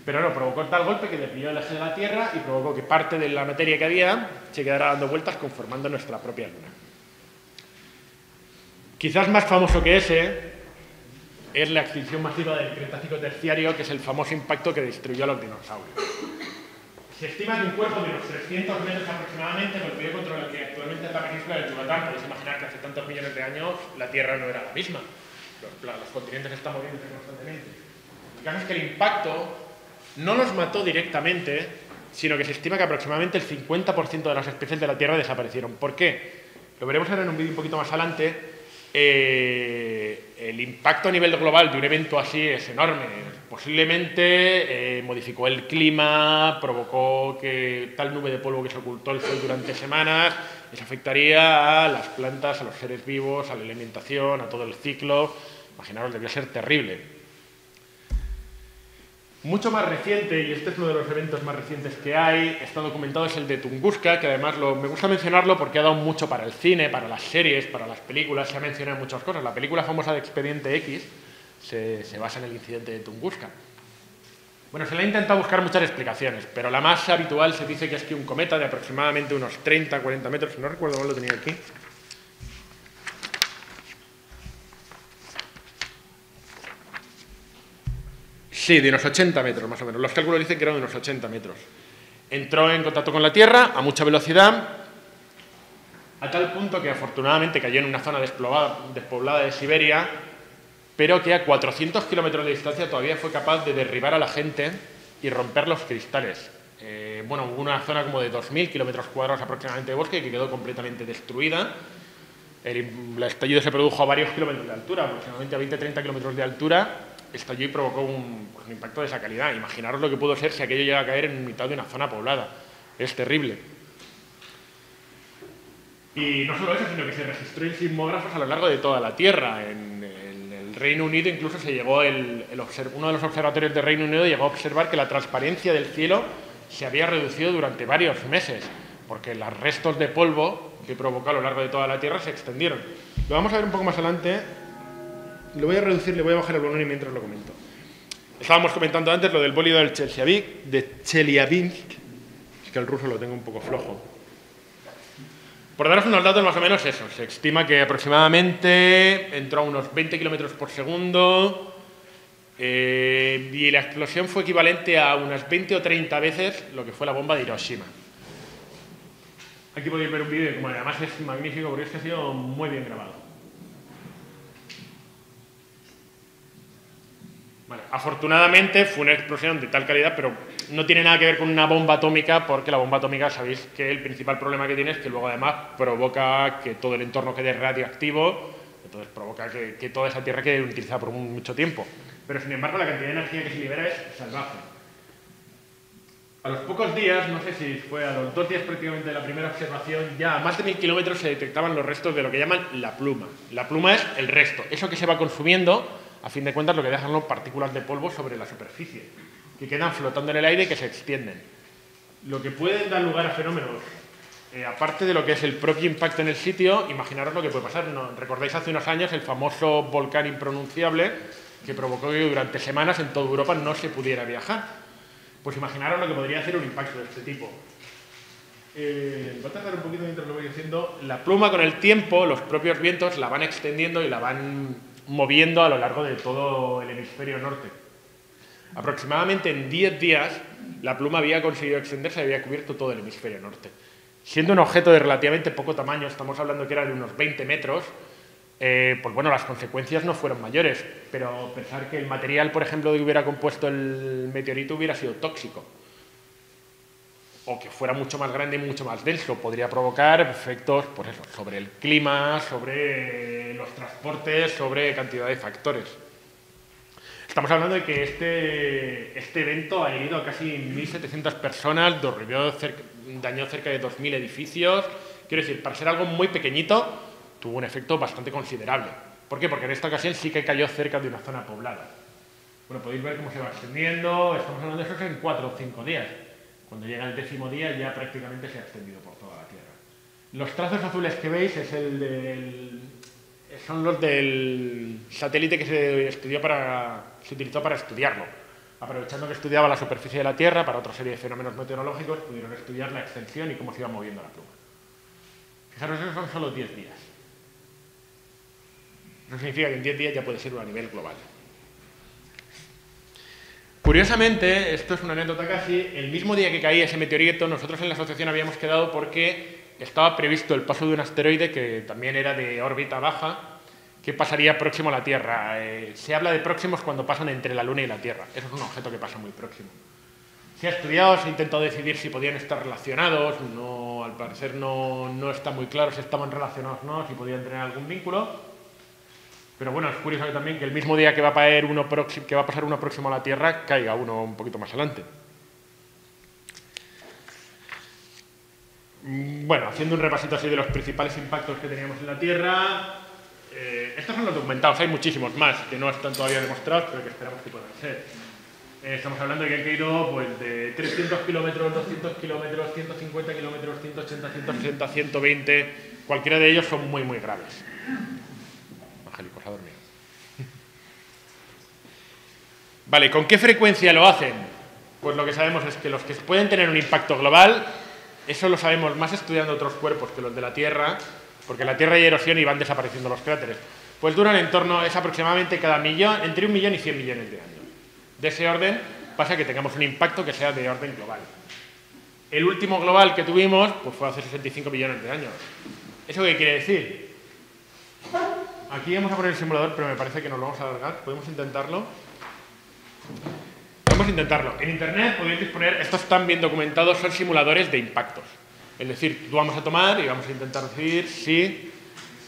Pero no, provocó tal golpe que desvió el eje de la Tierra y provocó que parte de la materia que había se quedara dando vueltas conformando nuestra propia Luna. Quizás más famoso que ese es la extinción masiva del Cretácico Terciario, que es el famoso impacto que destruyó a los dinosaurios. Se estima que un cuerpo de unos 300 metros aproximadamente golpeó contra lo que actualmente es la península de Yucatán. Podéis imaginar que hace tantos millones de años la Tierra no era la misma. Los continentes están moviéndose constantemente. El caso es que el impacto no los mató directamente, sino que se estima que aproximadamente el 50% de las especies de la Tierra desaparecieron. ¿Por qué? Lo veremos ahora en un vídeo un poquito más adelante. El impacto a nivel global de un evento así es enorme. Posiblemente modificó el clima, provocó que tal nube de polvo que se ocultó el sol durante semanas, eso afectaría a las plantas, a los seres vivos, a la alimentación, a todo el ciclo. Imaginaros, debió ser terrible. Mucho más reciente, y este es uno de los eventos más recientes que hay, está documentado, es el de Tunguska, que además me gusta mencionarlo porque ha dado mucho para el cine, para las series, para las películas, se ha mencionado muchas cosas. La película famosa de Expediente X se basa en el incidente de Tunguska. Bueno, se le ha intentado buscar muchas explicaciones, pero la más habitual se dice que es que un cometa de aproximadamente unos 30-40 metros, si no recuerdo mal lo tenía aquí, sí, de unos 80 metros, más o menos. Los cálculos dicen que eran de unos 80 metros. Entró en contacto con la Tierra a mucha velocidad, a tal punto que afortunadamente cayó en una zona despoblada de Siberia, pero que a 400 kilómetros de distancia todavía fue capaz de derribar a la gente y romper los cristales. Bueno, hubo una zona como de 2.000 kilómetros cuadrados aproximadamente de bosque que quedó completamente destruida. El estallido se produjo a varios kilómetros de altura, aproximadamente a 20-30 kilómetros de altura. Estalló y provocó un impacto de esa calidad. Imaginaros lo que pudo ser si aquello llega a caer en mitad de una zona poblada. Es terrible. Y no solo eso, sino que se registró en sismógrafos a lo largo de toda la Tierra. En el Reino Unido incluso se llegó uno de los observatorios del Reino Unido llegó a observar que la transparencia del cielo se había reducido durante varios meses, porque los restos de polvo que provocó a lo largo de toda la Tierra se extendieron. Lo vamos a ver un poco más adelante. Lo voy a reducir, le voy a bajar el volumen mientras lo comento. Estábamos comentando antes lo del bólido del Chelyabinsk. Es que el ruso lo tengo un poco flojo. Por daros unos datos más o menos eso, se estima que aproximadamente entró a unos 20 kilómetros por segundo y la explosión fue equivalente a unas 20 o 30 veces lo que fue la bomba de Hiroshima. Aquí podéis ver un vídeo que además es magnífico porque es que ha sido muy bien grabado. Vale. Afortunadamente fue una explosión de tal calidad, pero no tiene nada que ver con una bomba atómica, porque la bomba atómica sabéis que el principal problema que tiene es que luego además provoca que todo el entorno quede radioactivo, entonces provoca que toda esa tierra quede utilizada por mucho tiempo. Pero sin embargo la cantidad de energía que se libera es salvaje. A los pocos días, no sé si fue a los 2 días prácticamente de la primera observación, ya a más de 1000 kilómetros se detectaban los restos de lo que llaman la pluma. La pluma es el resto, eso que se va consumiendo. A fin de cuentas, lo que dejan son partículas de polvo sobre la superficie, que quedan flotando en el aire y que se extienden. Lo que puede dar lugar a fenómenos Aparte de lo que es el propio impacto en el sitio, imaginaros lo que puede pasar. ¿No? Recordáis hace unos años el famoso volcán impronunciable que provocó que durante semanas en toda Europa no se pudiera viajar. Pues imaginaros lo que podría hacer un impacto de este tipo. Va a tardar un poquito mientras lo voy haciendo. La pluma con el tiempo, los propios vientos la van extendiendo y la van moviendo a lo largo de todo el hemisferio norte. Aproximadamente en 10 días la pluma había conseguido extenderse y había cubierto todo el hemisferio norte. Siendo un objeto de relativamente poco tamaño, estamos hablando que era de unos 20 metros, pues bueno, las consecuencias no fueron mayores, pero pensar que el material, por ejemplo, que hubiera compuesto el meteorito hubiera sido tóxico, o que fuera mucho más grande y mucho más denso, podría provocar efectos, pues eso, sobre el clima, sobre los transportes, sobre cantidad de factores. Estamos hablando de que este evento ha herido a casi 1.700 personas, dañó cerca de 2.000 edificios. Quiero decir, para ser algo muy pequeñito, tuvo un efecto bastante considerable. ¿Por qué? Porque en esta ocasión sí que cayó cerca de una zona poblada. Bueno, podéis ver cómo se va extendiendo. Estamos hablando de eso en 4 o 5 días. Cuando llega el 10.º día ya prácticamente se ha extendido por toda la Tierra. Los trazos azules que veis son los del satélite que se utilizó para estudiarlo. Aprovechando que estudiaba la superficie de la Tierra para otra serie de fenómenos meteorológicos, pudieron estudiar la extensión y cómo se iba moviendo la pluma. Fijaros, esos son solo 10 días. No significa que en 10 días ya puede ser a nivel global. Curiosamente, esto es una anécdota casi, el mismo día que caía ese meteorito, nosotros en la asociación habíamos quedado porque estaba previsto el paso de un asteroide que también era de órbita baja, que pasaría próximo a la Tierra. Se habla de próximos cuando pasan entre la Luna y la Tierra. Eso es un objeto que pasa muy próximo. Se ha estudiado, se ha intentado decidir si podían estar relacionados, no, al parecer no está muy claro si estaban relacionados o no, si podían tener algún vínculo. Pero bueno, es curioso también que el mismo día que va a caer uno próximo, que va a pasar uno próximo a la Tierra, caiga uno un poquito más adelante. Bueno, haciendo un repasito así de los principales impactos que teníamos en la Tierra. Estos son los documentados, hay muchísimos más que no están todavía demostrados, pero que esperamos que puedan ser. Estamos hablando de que han caído pues, de 300 kilómetros, 200 kilómetros, 150 kilómetros, 180, 160, 120... Cualquiera de ellos son muy, muy graves. Angélicos, a dormir. Vale, ¿con qué frecuencia lo hacen? Pues lo que sabemos es que los que pueden tener un impacto global, eso lo sabemos más estudiando otros cuerpos que los de la Tierra, porque en la Tierra hay erosión y van desapareciendo los cráteres. Pues duran en torno, es aproximadamente cada millón, entre 1 millón y 100 millones de años. De ese orden pasa que tengamos un impacto que sea de orden global. El último global que tuvimos pues fue hace 65 millones de años. ¿Eso qué quiere decir? Aquí vamos a poner el simulador, pero me parece que nos lo vamos a alargar. ¿Podemos intentarlo? Vamos a intentarlo. En internet podéis disponer, estos están bien documentados, son simuladores de impactos. Es decir, vamos a tomar y vamos a intentar decir si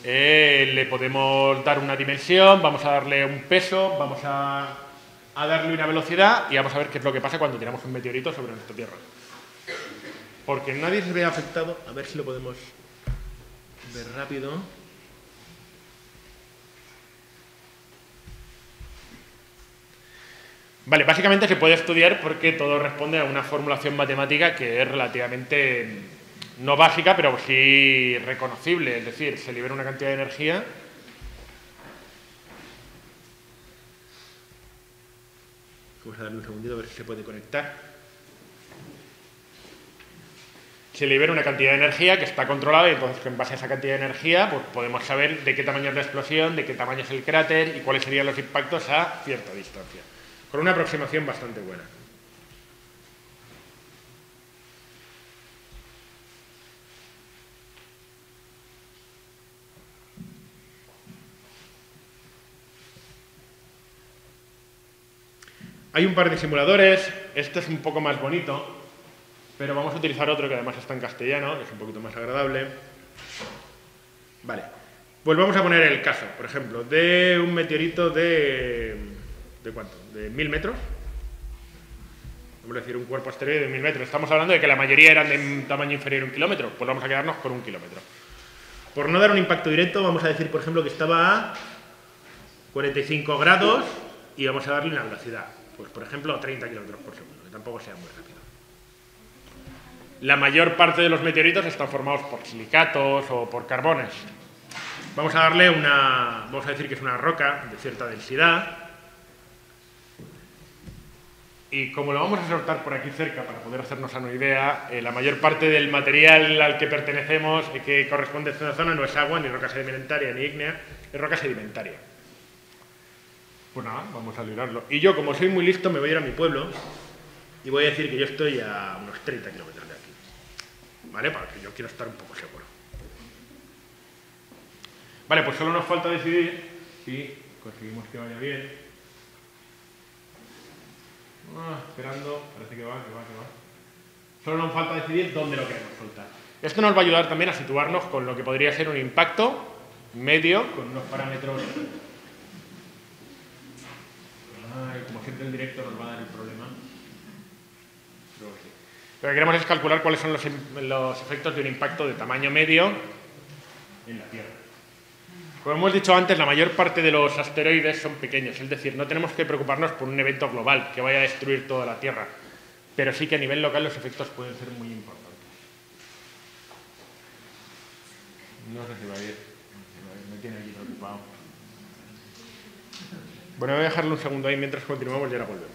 le podemos dar una dimensión, vamos a darle un peso, vamos a darle una velocidad y vamos a ver qué es lo que pasa cuando tiramos un meteorito sobre nuestra Tierra. Porque nadie se ve afectado. A ver si lo podemos ver rápido. Vale, básicamente se puede estudiar porque todo responde a una formulación matemática que es relativamente, no básica, pero sí reconocible. Es decir, se libera una cantidad de energía. Vamos a darle un segundito a ver si se puede conectar. Se libera una cantidad de energía que está controlada y entonces en base a esa cantidad de energía pues, podemos saber de qué tamaño es la explosión, de qué tamaño es el cráter y cuáles serían los impactos a cierta distancia. Con una aproximación bastante buena. Hay un par de simuladores, este es un poco más bonito, pero vamos a utilizar otro que además está en castellano, que es un poquito más agradable. Vale, pues vamos a poner el caso, por ejemplo, de un meteorito ¿de cuánto? ¿De 1.000 metros? Vamos a decir un cuerpo asteroide de 1.000 metros. Estamos hablando de que la mayoría eran de un tamaño inferior a 1 kilómetro. Pues vamos a quedarnos con 1 kilómetro. Por no dar un impacto directo, vamos a decir, por ejemplo, que estaba a 45 grados y vamos a darle una velocidad. Pues, por ejemplo, 30 kilómetros por segundo, que tampoco sea muy rápido. la mayor parte de los meteoritos están formados por silicatos o por carbones. Vamos a darle una, vamos a decir que es una roca de cierta densidad, y como lo vamos a soltar por aquí cerca para poder hacernos una idea, la mayor parte del material al que pertenecemos, que corresponde a esta zona, no es agua, ni roca sedimentaria, ni ígnea, es roca sedimentaria. Pues nada, vamos a liberarlo. Y yo, como soy muy listo, me voy a ir a mi pueblo y voy a decir que yo estoy a unos 30 kilómetros de aquí, ¿vale? Para que yo quiero estar un poco seguro. Vale, pues solo nos falta decidir si conseguimos que vaya bien. Esperando, parece que va. Solo nos falta decidir dónde lo queremos soltar. Esto nos va a ayudar también a situarnos con lo que podría ser un impacto medio, con unos parámetros. Ay, como siempre el directo nos va a dar el problema. Pero sí. Lo que queremos es calcular cuáles son los efectos de un impacto de tamaño medio en la Tierra. Como hemos dicho antes, la mayor parte de los asteroides son pequeños, es decir, no tenemos que preocuparnos por un evento global que vaya a destruir toda la Tierra, pero sí que a nivel local los efectos pueden ser muy importantes. No sé si va a ir, me tiene aquí preocupado. Bueno, voy a dejarlo un segundo ahí mientras continuamos y ahora volvemos.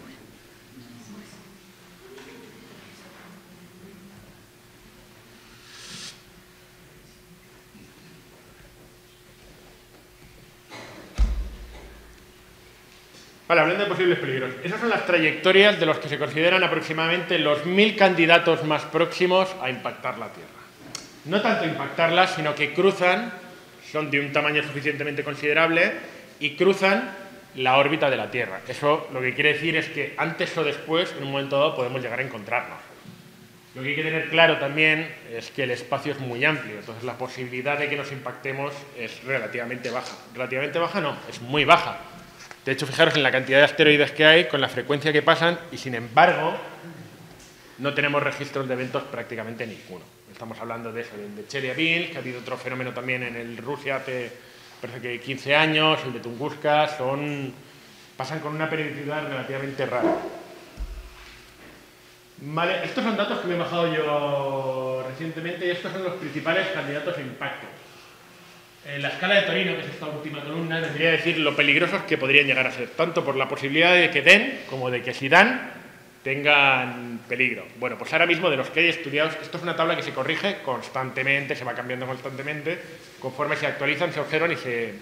Vale, hablando de posibles peligros, esas son las trayectorias de los que se consideran aproximadamente los 1000 candidatos más próximos a impactar la Tierra. No tanto impactarla, sino que cruzan, son de un tamaño suficientemente considerable y cruzan la órbita de la Tierra. Eso lo que quiere decir es que antes o después, en un momento dado, podemos llegar a encontrarnos. Lo que hay que tener claro también es que el espacio es muy amplio, entonces la posibilidad de que nos impactemos es relativamente baja. Relativamente baja no, es muy baja. De hecho, fijaros en la cantidad de asteroides que hay, con la frecuencia que pasan, y sin embargo, no tenemos registros de eventos prácticamente ninguno. Estamos hablando de eso, de Chelyabinsk, que ha habido otro fenómeno también en el Rusia hace, parece que 15 años, el de Tunguska, pasan con una periodicidad relativamente rara. Vale, estos son datos que me he bajado yo recientemente, y estos son los principales candidatos a impacto. En la escala de Torino, que es esta última columna, les quería decir lo peligrosos que podrían llegar a ser, tanto por la posibilidad de que den, como de que si dan, tengan peligro. Bueno, pues ahora mismo de los que hay estudiados, esto es una tabla que se corrige constantemente, se va cambiando constantemente, conforme se actualizan, se observan y se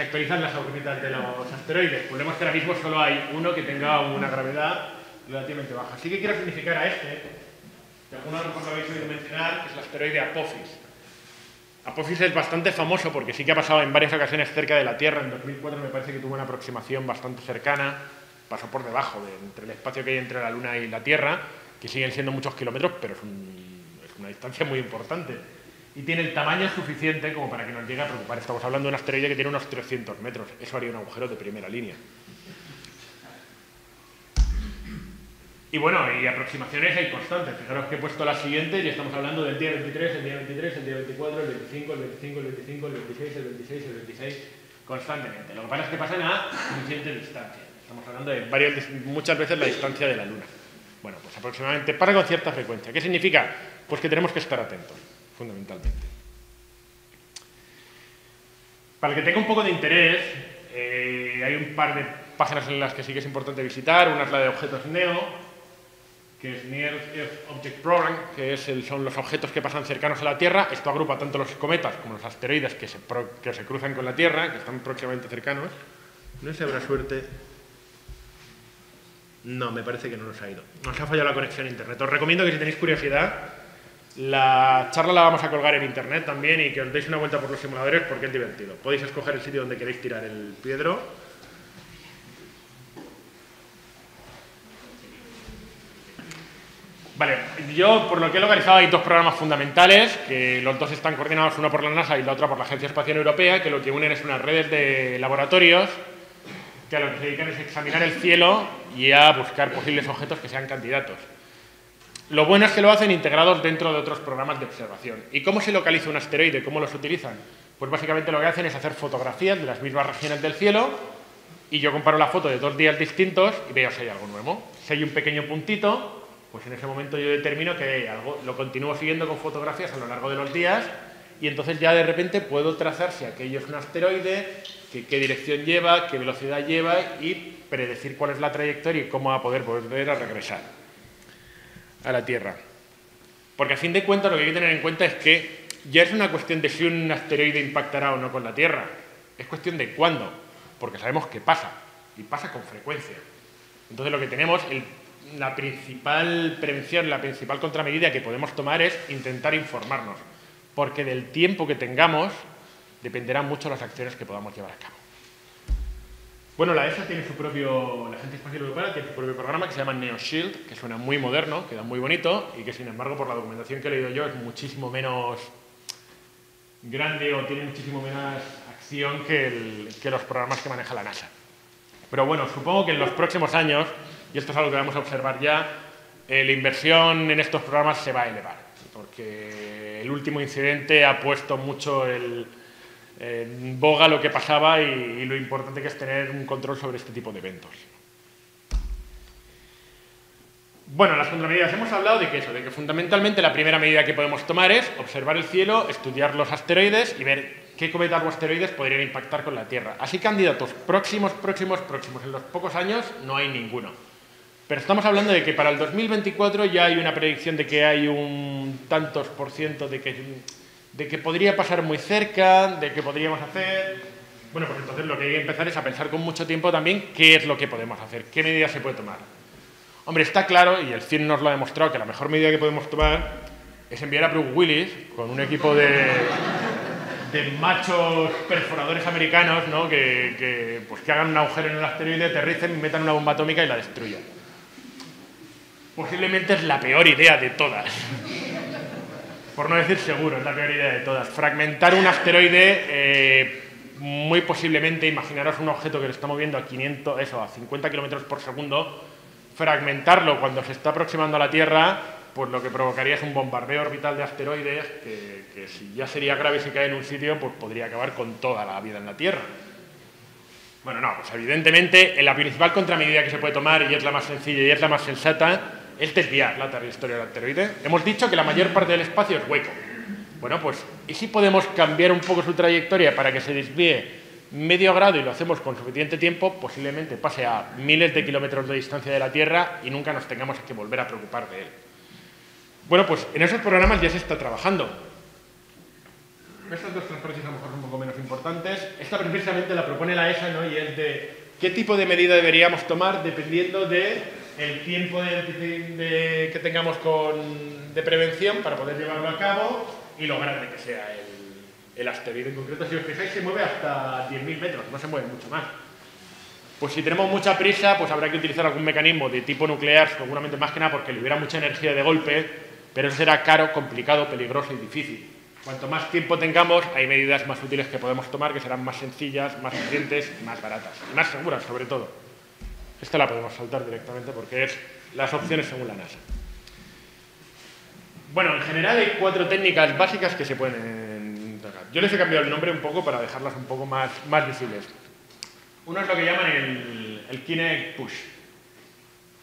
actualizan las órbitas de los asteroides. Pues vemos que ahora mismo solo hay uno que tenga una gravedad relativamente baja. Así que quiero significar a este, que algunos de vosotros habéis oído mencionar, que es el asteroide Apophis. Apophis es bastante famoso porque sí que ha pasado en varias ocasiones cerca de la Tierra. En 2004 me parece que tuvo una aproximación bastante cercana, pasó por debajo, entre el espacio que hay entre la Luna y la Tierra, que siguen siendo muchos kilómetros, pero es una distancia muy importante. Y tiene el tamaño suficiente como para que nos llegue a preocupar. Estamos hablando de un asteroide que tiene unos 300 metros. Eso haría un agujero de primera línea. Y bueno, y aproximaciones hay constantes. Fijaros que he puesto las siguientes y estamos hablando del día 23, el día 23, el día 24, el 25, el 25, el 25, el 26, el 26, el 26, constantemente. Lo que pasa es que pasan a suficiente distancia. Estamos hablando de muchas veces la distancia de la Luna. Bueno, pues aproximadamente para con cierta frecuencia. ¿Qué significa? Pues que tenemos que estar atentos, fundamentalmente. Para el que tenga un poco de interés, hay un par de páginas en las que sí que es importante visitar. Una es la de objetos Neo, que es Near Earth Object Program, que son los objetos que pasan cercanos a la Tierra. Esto agrupa tanto los cometas como los asteroides que se cruzan con la Tierra, que están próximamente cercanos. No sé si habrá suerte. No, me parece que no nos ha ido. Nos ha fallado la conexión a internet. Os recomiendo que si tenéis curiosidad, la charla la vamos a colgar en internet también y que os deis una vuelta por los simuladores porque es divertido. Podéis escoger el sitio donde queréis tirar el piedro. Vale, yo por lo que he localizado hay dos programas fundamentales, que los dos están coordinados, uno por la NASA y la otra por la Agencia Espacial Europea, que lo que unen es unas redes de laboratorios que a lo que se dedican es a examinar el cielo y a buscar posibles objetos que sean candidatos. Lo bueno es que lo hacen integrados dentro de otros programas de observación. ¿Y cómo se localiza un asteroide? ¿Cómo los utilizan? Pues básicamente lo que hacen es hacer fotografías de las mismas regiones del cielo y yo comparo la foto de dos días distintos y veo si hay algo nuevo. Si hay un pequeño puntito, pues en ese momento yo determino que algo, lo continúo siguiendo con fotografías a lo largo de los días y entonces ya de repente puedo trazar si aquello es un asteroide, qué dirección lleva, qué velocidad lleva y predecir cuál es la trayectoria y cómo va a poder volver a regresar a la Tierra. Porque a fin de cuentas lo que hay que tener en cuenta es que ya es una cuestión de si un asteroide impactará o no con la Tierra. Es cuestión de cuándo, porque sabemos que pasa, y pasa con frecuencia. Entonces lo que tenemos, la principal prevención, la principal contramedida que podemos tomar es intentar informarnos, porque del tiempo que tengamos dependerán mucho las acciones que podamos llevar a cabo. Bueno, la ESA tiene su propio, la Agencia Espacial Europea tiene su propio programa que se llama NeoShield, que suena muy moderno, queda muy bonito y que sin embargo por la documentación que he leído yo es muchísimo menos grande o tiene muchísimo menos acción que los programas que maneja la NASA. Pero bueno, supongo que en los próximos años, y esto es algo que vamos a observar ya, la inversión en estos programas se va a elevar, porque el último incidente ha puesto mucho en boga lo que pasaba y lo importante que es tener un control sobre este tipo de eventos. Bueno, las contramedidas. Hemos hablado de que eso, de que fundamentalmente la primera medida que podemos tomar es observar el cielo, estudiar los asteroides y ver qué cometas o asteroides podrían impactar con la Tierra. Así candidatos próximos, en los pocos años no hay ninguno. Pero estamos hablando de que para el 2024 ya hay una predicción de que hay un tantos por ciento de que podría pasar muy cerca, de que podríamos hacer. Bueno, pues entonces lo que hay que empezar es a pensar con mucho tiempo también qué es lo que podemos hacer, qué medidas se puede tomar. Hombre, está claro, y el CIEN nos lo ha demostrado, que la mejor medida que podemos tomar es enviar a Bruce Willis con un equipo de machos perforadores americanos, ¿no? que hagan un agujero en un asteroide, aterricen, metan una bomba atómica y la destruyan. Posiblemente es la peor idea de todas. Por no decir seguro, es la peor idea de todas. Fragmentar un asteroide, muy posiblemente, imaginaros un objeto que lo está moviendo a 50 kilómetros por segundo. Fragmentarlo cuando se está aproximando a la Tierra, pues lo que provocaría es un bombardeo orbital de asteroides que si ya sería grave si cae en un sitio, pues podría acabar con toda la vida en la Tierra. Bueno, no, pues evidentemente la principal contramedida que se puede tomar, y es la más sencilla y es la más sensata, es desviar la trayectoria del asteroide. Hemos dicho que la mayor parte del espacio es hueco. Bueno, pues, ¿y si podemos cambiar un poco su trayectoria para que se desvíe medio grado y lo hacemos con suficiente tiempo, posiblemente pase a miles de kilómetros de distancia de la Tierra y nunca nos tengamos que volver a preocupar de él? Bueno, pues en esos programas ya se está trabajando. Estas dos transferencias a lo mejor son un poco menos importantes. Esta precisamente la propone la ESA, ¿no? Y es de qué tipo de medida deberíamos tomar dependiendo del tiempo que tengamos de prevención para poder llevarlo a cabo y lo grande que sea él. El asteroide en concreto, si os fijáis, se mueve hasta 10.000 metros, no se mueve mucho más. Pues si tenemos mucha prisa, pues habrá que utilizar algún mecanismo de tipo nuclear, seguramente más que nada porque libera mucha energía de golpe, pero eso será caro, complicado, peligroso y difícil. Cuanto más tiempo tengamos, hay medidas más útiles que podemos tomar, que serán más sencillas, más eficientes, más baratas, y más seguras, sobre todo. Esta la podemos saltar directamente porque es las opciones según la NASA. Bueno, en general hay cuatro técnicas básicas que se pueden... Yo les he cambiado el nombre un poco para dejarlas un poco más visibles. Uno es lo que llaman el kinetic push.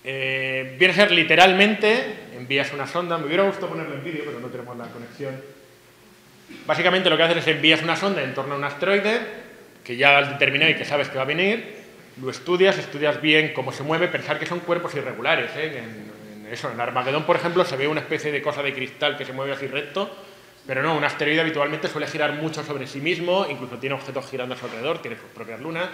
Viene a ser literalmente, envías una sonda, me hubiera gustado ponerlo en vídeo, pero no tenemos la conexión. Básicamente lo que haces es envías una sonda en torno a un asteroide, que ya has determinado y que sabes que va a venir, lo estudias bien cómo se mueve, pensar que son cuerpos irregulares. En Armagedón, por ejemplo, se ve una especie de cosa de cristal que se mueve así recto. Pero no, un asteroide habitualmente suele girar mucho sobre sí mismo, incluso tiene objetos girando a su alrededor, tiene sus propias lunas.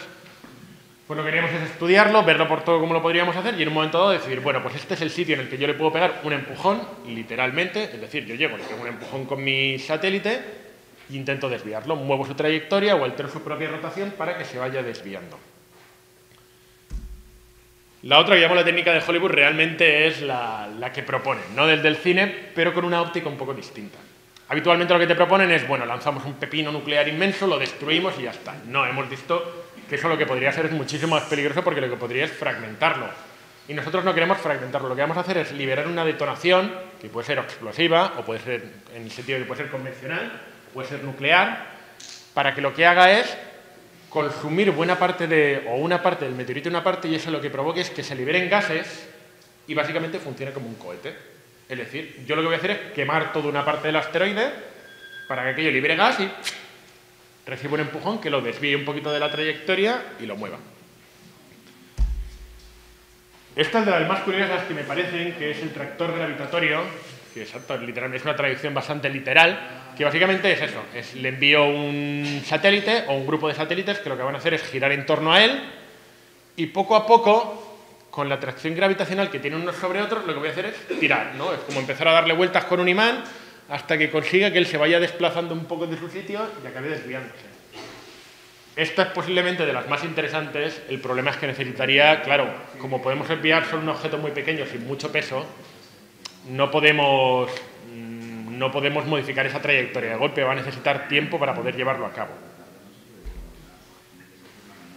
Pues lo que queremos es estudiarlo, verlo por todo cómo lo podríamos hacer y en un momento dado decidir, bueno, pues este es el sitio en el que yo le puedo pegar un empujón, literalmente, es decir, yo llego, le pego un empujón con mi satélite e intento desviarlo, muevo su trayectoria o altero su propia rotación para que se vaya desviando. La otra que llamo la técnica de Hollywood realmente es la que proponen, no desde el cine, pero con una óptica un poco distinta. Habitualmente lo que te proponen es, bueno, lanzamos un pepino nuclear inmenso, lo destruimos y ya está. No, hemos visto que eso lo que podría ser es muchísimo más peligroso porque lo que podría es fragmentarlo. Y nosotros no queremos fragmentarlo, lo que vamos a hacer es liberar una detonación, que puede ser explosiva, o puede ser, en el sentido de que puede ser convencional, puede ser nuclear, para que lo que haga es consumir buena parte o una parte del meteorito y eso lo que provoque es que se liberen gases y básicamente funciona como un cohete. Es decir, yo lo que voy a hacer es quemar toda una parte del asteroide para que aquello libere gas y reciba un empujón que lo desvíe un poquito de la trayectoria y lo mueva. Esta es de las más curiosas que me parecen, que es el tractor gravitatorio, que exacto, literalmente es una traducción bastante literal, que básicamente es eso, es, le envío un satélite o un grupo de satélites que lo que van a hacer es girar en torno a él y poco a poco, con la atracción gravitacional que tienen unos sobre otros, lo que voy a hacer es tirar, ¿no? Es como empezar a darle vueltas con un imán hasta que consiga que él se vaya desplazando un poco de su sitio y acabe desviándose. Esta es posiblemente de las más interesantes. El problema es que necesitaría, claro, como podemos enviar solo un objeto muy pequeño sin mucho peso, no podemos modificar esa trayectoria de golpe, va a necesitar tiempo para poder llevarlo a cabo.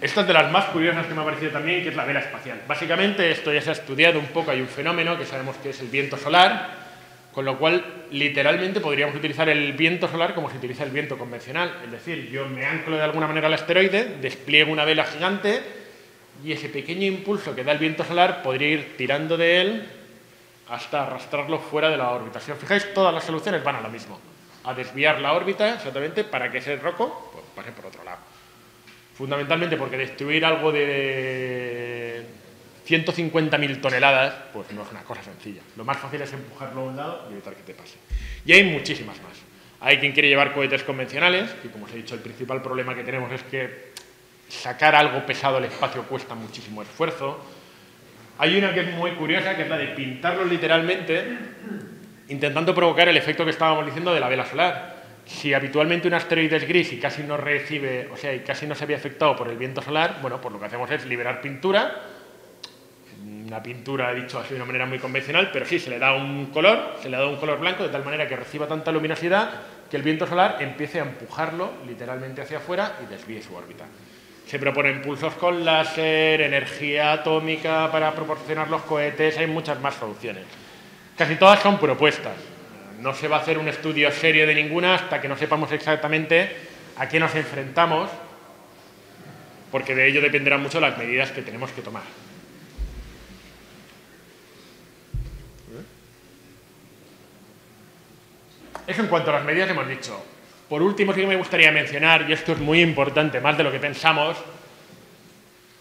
Esta es de las más curiosas que me ha parecido también, que es la vela espacial. Básicamente esto ya se ha estudiado un poco, hay un fenómeno que sabemos que es el viento solar, con lo cual literalmente podríamos utilizar el viento solar como se utiliza el viento convencional. Es decir, yo me anclo de alguna manera al asteroide, despliego una vela gigante y ese pequeño impulso que da el viento solar podría ir tirando de él hasta arrastrarlo fuera de la órbita. Si os fijáis, todas las soluciones van a lo mismo, a desviar la órbita exactamente para que ese roco pues, pase por otro lado. Fundamentalmente porque destruir algo de 150.000 toneladas pues no es una cosa sencilla. Lo más fácil es empujarlo a un lado y evitar que te pase. Y hay muchísimas más. Hay quien quiere llevar cohetes convencionales, y como os he dicho, el principal problema que tenemos es que sacar algo pesado al espacio cuesta muchísimo esfuerzo. Hay una que es muy curiosa, que es la de pintarlo literalmente, intentando provocar el efecto que estábamos diciendo de la vela solar. Si habitualmente un asteroide es gris y casi no recibe, o sea, y casi no se había afectado por el viento solar, bueno, pues lo que hacemos es liberar pintura. Una pintura, he dicho así de una manera muy convencional, pero sí, se le da un color blanco de tal manera que reciba tanta luminosidad que el viento solar empiece a empujarlo literalmente hacia afuera y desvíe su órbita. Se proponen pulsos con láser, energía atómica para proporcionar los cohetes, hay muchas más soluciones. Casi todas son propuestas. No se va a hacer un estudio serio de ninguna hasta que no sepamos exactamente a qué nos enfrentamos, porque de ello dependerán mucho las medidas que tenemos que tomar. Eso en cuanto a las medidas hemos dicho. Por último, sí que me gustaría mencionar, y esto es muy importante, más de lo que pensamos,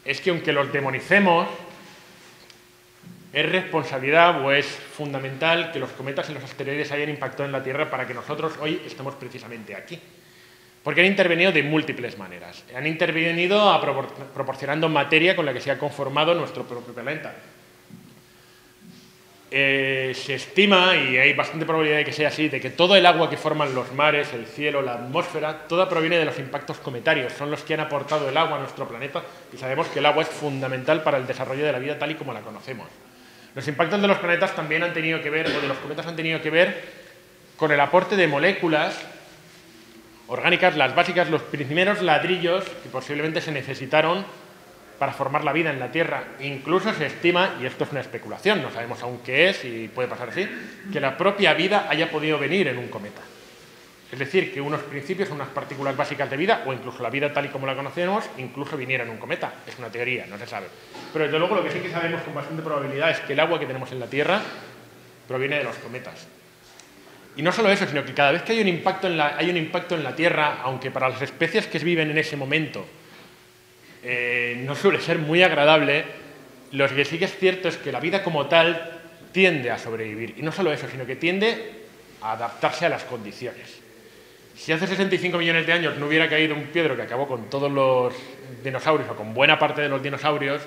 es que aunque los demonicemos, es responsabilidad o es fundamental que los cometas y los asteroides hayan impactado en la Tierra para que nosotros hoy estemos precisamente aquí. Porque han intervenido de múltiples maneras. Han intervenido proporcionando materia con la que se ha conformado nuestro propio planeta. Se estima, y hay bastante probabilidad de que sea así, de que todo el agua que forman los mares, el cielo, la atmósfera, toda proviene de los impactos cometarios, son los que han aportado el agua a nuestro planeta y sabemos que el agua es fundamental para el desarrollo de la vida tal y como la conocemos. Los impactos de los planetas también han tenido que ver, o de los cometas han tenido que ver, con el aporte de moléculas orgánicas, las básicas, los primeros ladrillos que posiblemente se necesitaron para formar la vida en la Tierra. Incluso se estima, y esto es una especulación, no sabemos aún qué es y puede pasar así, que la propia vida haya podido venir en un cometa. Es decir, que unos principios, unas partículas básicas de vida, o incluso la vida tal y como la conocemos, incluso viniera en un cometa. Es una teoría, no se sabe. Pero desde luego lo que sí que sabemos con bastante probabilidad es que el agua que tenemos en la Tierra proviene de los cometas. Y no solo eso, sino que cada vez que hay un impacto en la Tierra, aunque para las especies que viven en ese momento no suele ser muy agradable, lo que sí que es cierto es que la vida como tal tiende a sobrevivir. Y no solo eso, sino que tiende a adaptarse a las condiciones. Si hace 65 millones de años no hubiera caído un piedra que acabó con todos los dinosaurios, o con buena parte de los dinosaurios,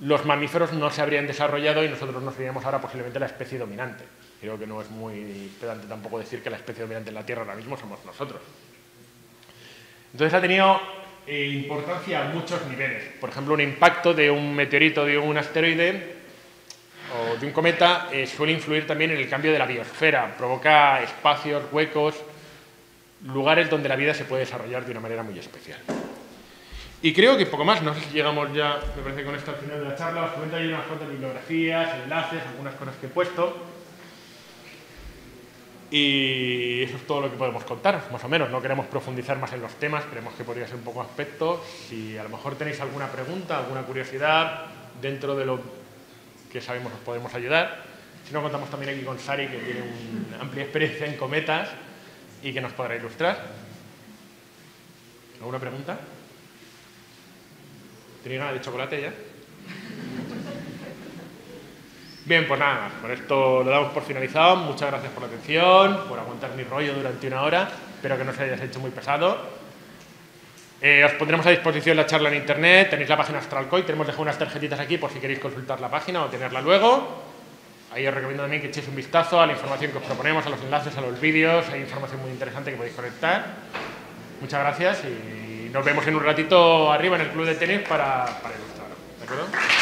los mamíferos no se habrían desarrollado y nosotros no seríamos ahora posiblemente la especie dominante. Creo que no es muy pedante tampoco decir que la especie dominante en la Tierra ahora mismo somos nosotros. Entonces ha tenido importancia a muchos niveles. Por ejemplo, un impacto de un meteorito, de un asteroide o de un cometa suele influir también en el cambio de la biosfera, provoca espacios, huecos, lugares donde la vida se puede desarrollar de una manera muy especial. Y creo que poco más, no sé si llegamos ya, me parece, con esto al final de la charla. Os comento ahí unas cuantas bibliografías, enlaces, algunas cosas que he puesto. Y eso es todo lo que podemos contaros, más o menos. No queremos profundizar más en los temas, creemos que podría ser un poco aspecto. Si a lo mejor tenéis alguna pregunta, alguna curiosidad, dentro de lo que sabemos nos podemos ayudar. Si no, contamos también aquí con Sari, que tiene una amplia experiencia en cometas y que nos podrá ilustrar. ¿Alguna pregunta? ¿Tenéis ganas de chocolate ya? Bien, pues nada más. Con esto lo damos por finalizado. Muchas gracias por la atención, por aguantar mi rollo durante una hora. Espero que no se hayas hecho muy pesado. Os pondremos a disposición la charla en internet. Tenéis la página Astroalcoy. Tenemos dejado unas tarjetitas aquí por si queréis consultar la página o tenerla luego. Ahí os recomiendo también que echéis un vistazo a la información que os proponemos, a los enlaces, a los vídeos. Hay información muy interesante que podéis conectar. Muchas gracias y nos vemos en un ratito arriba en el club de tenis para ilustrar. ¿De acuerdo?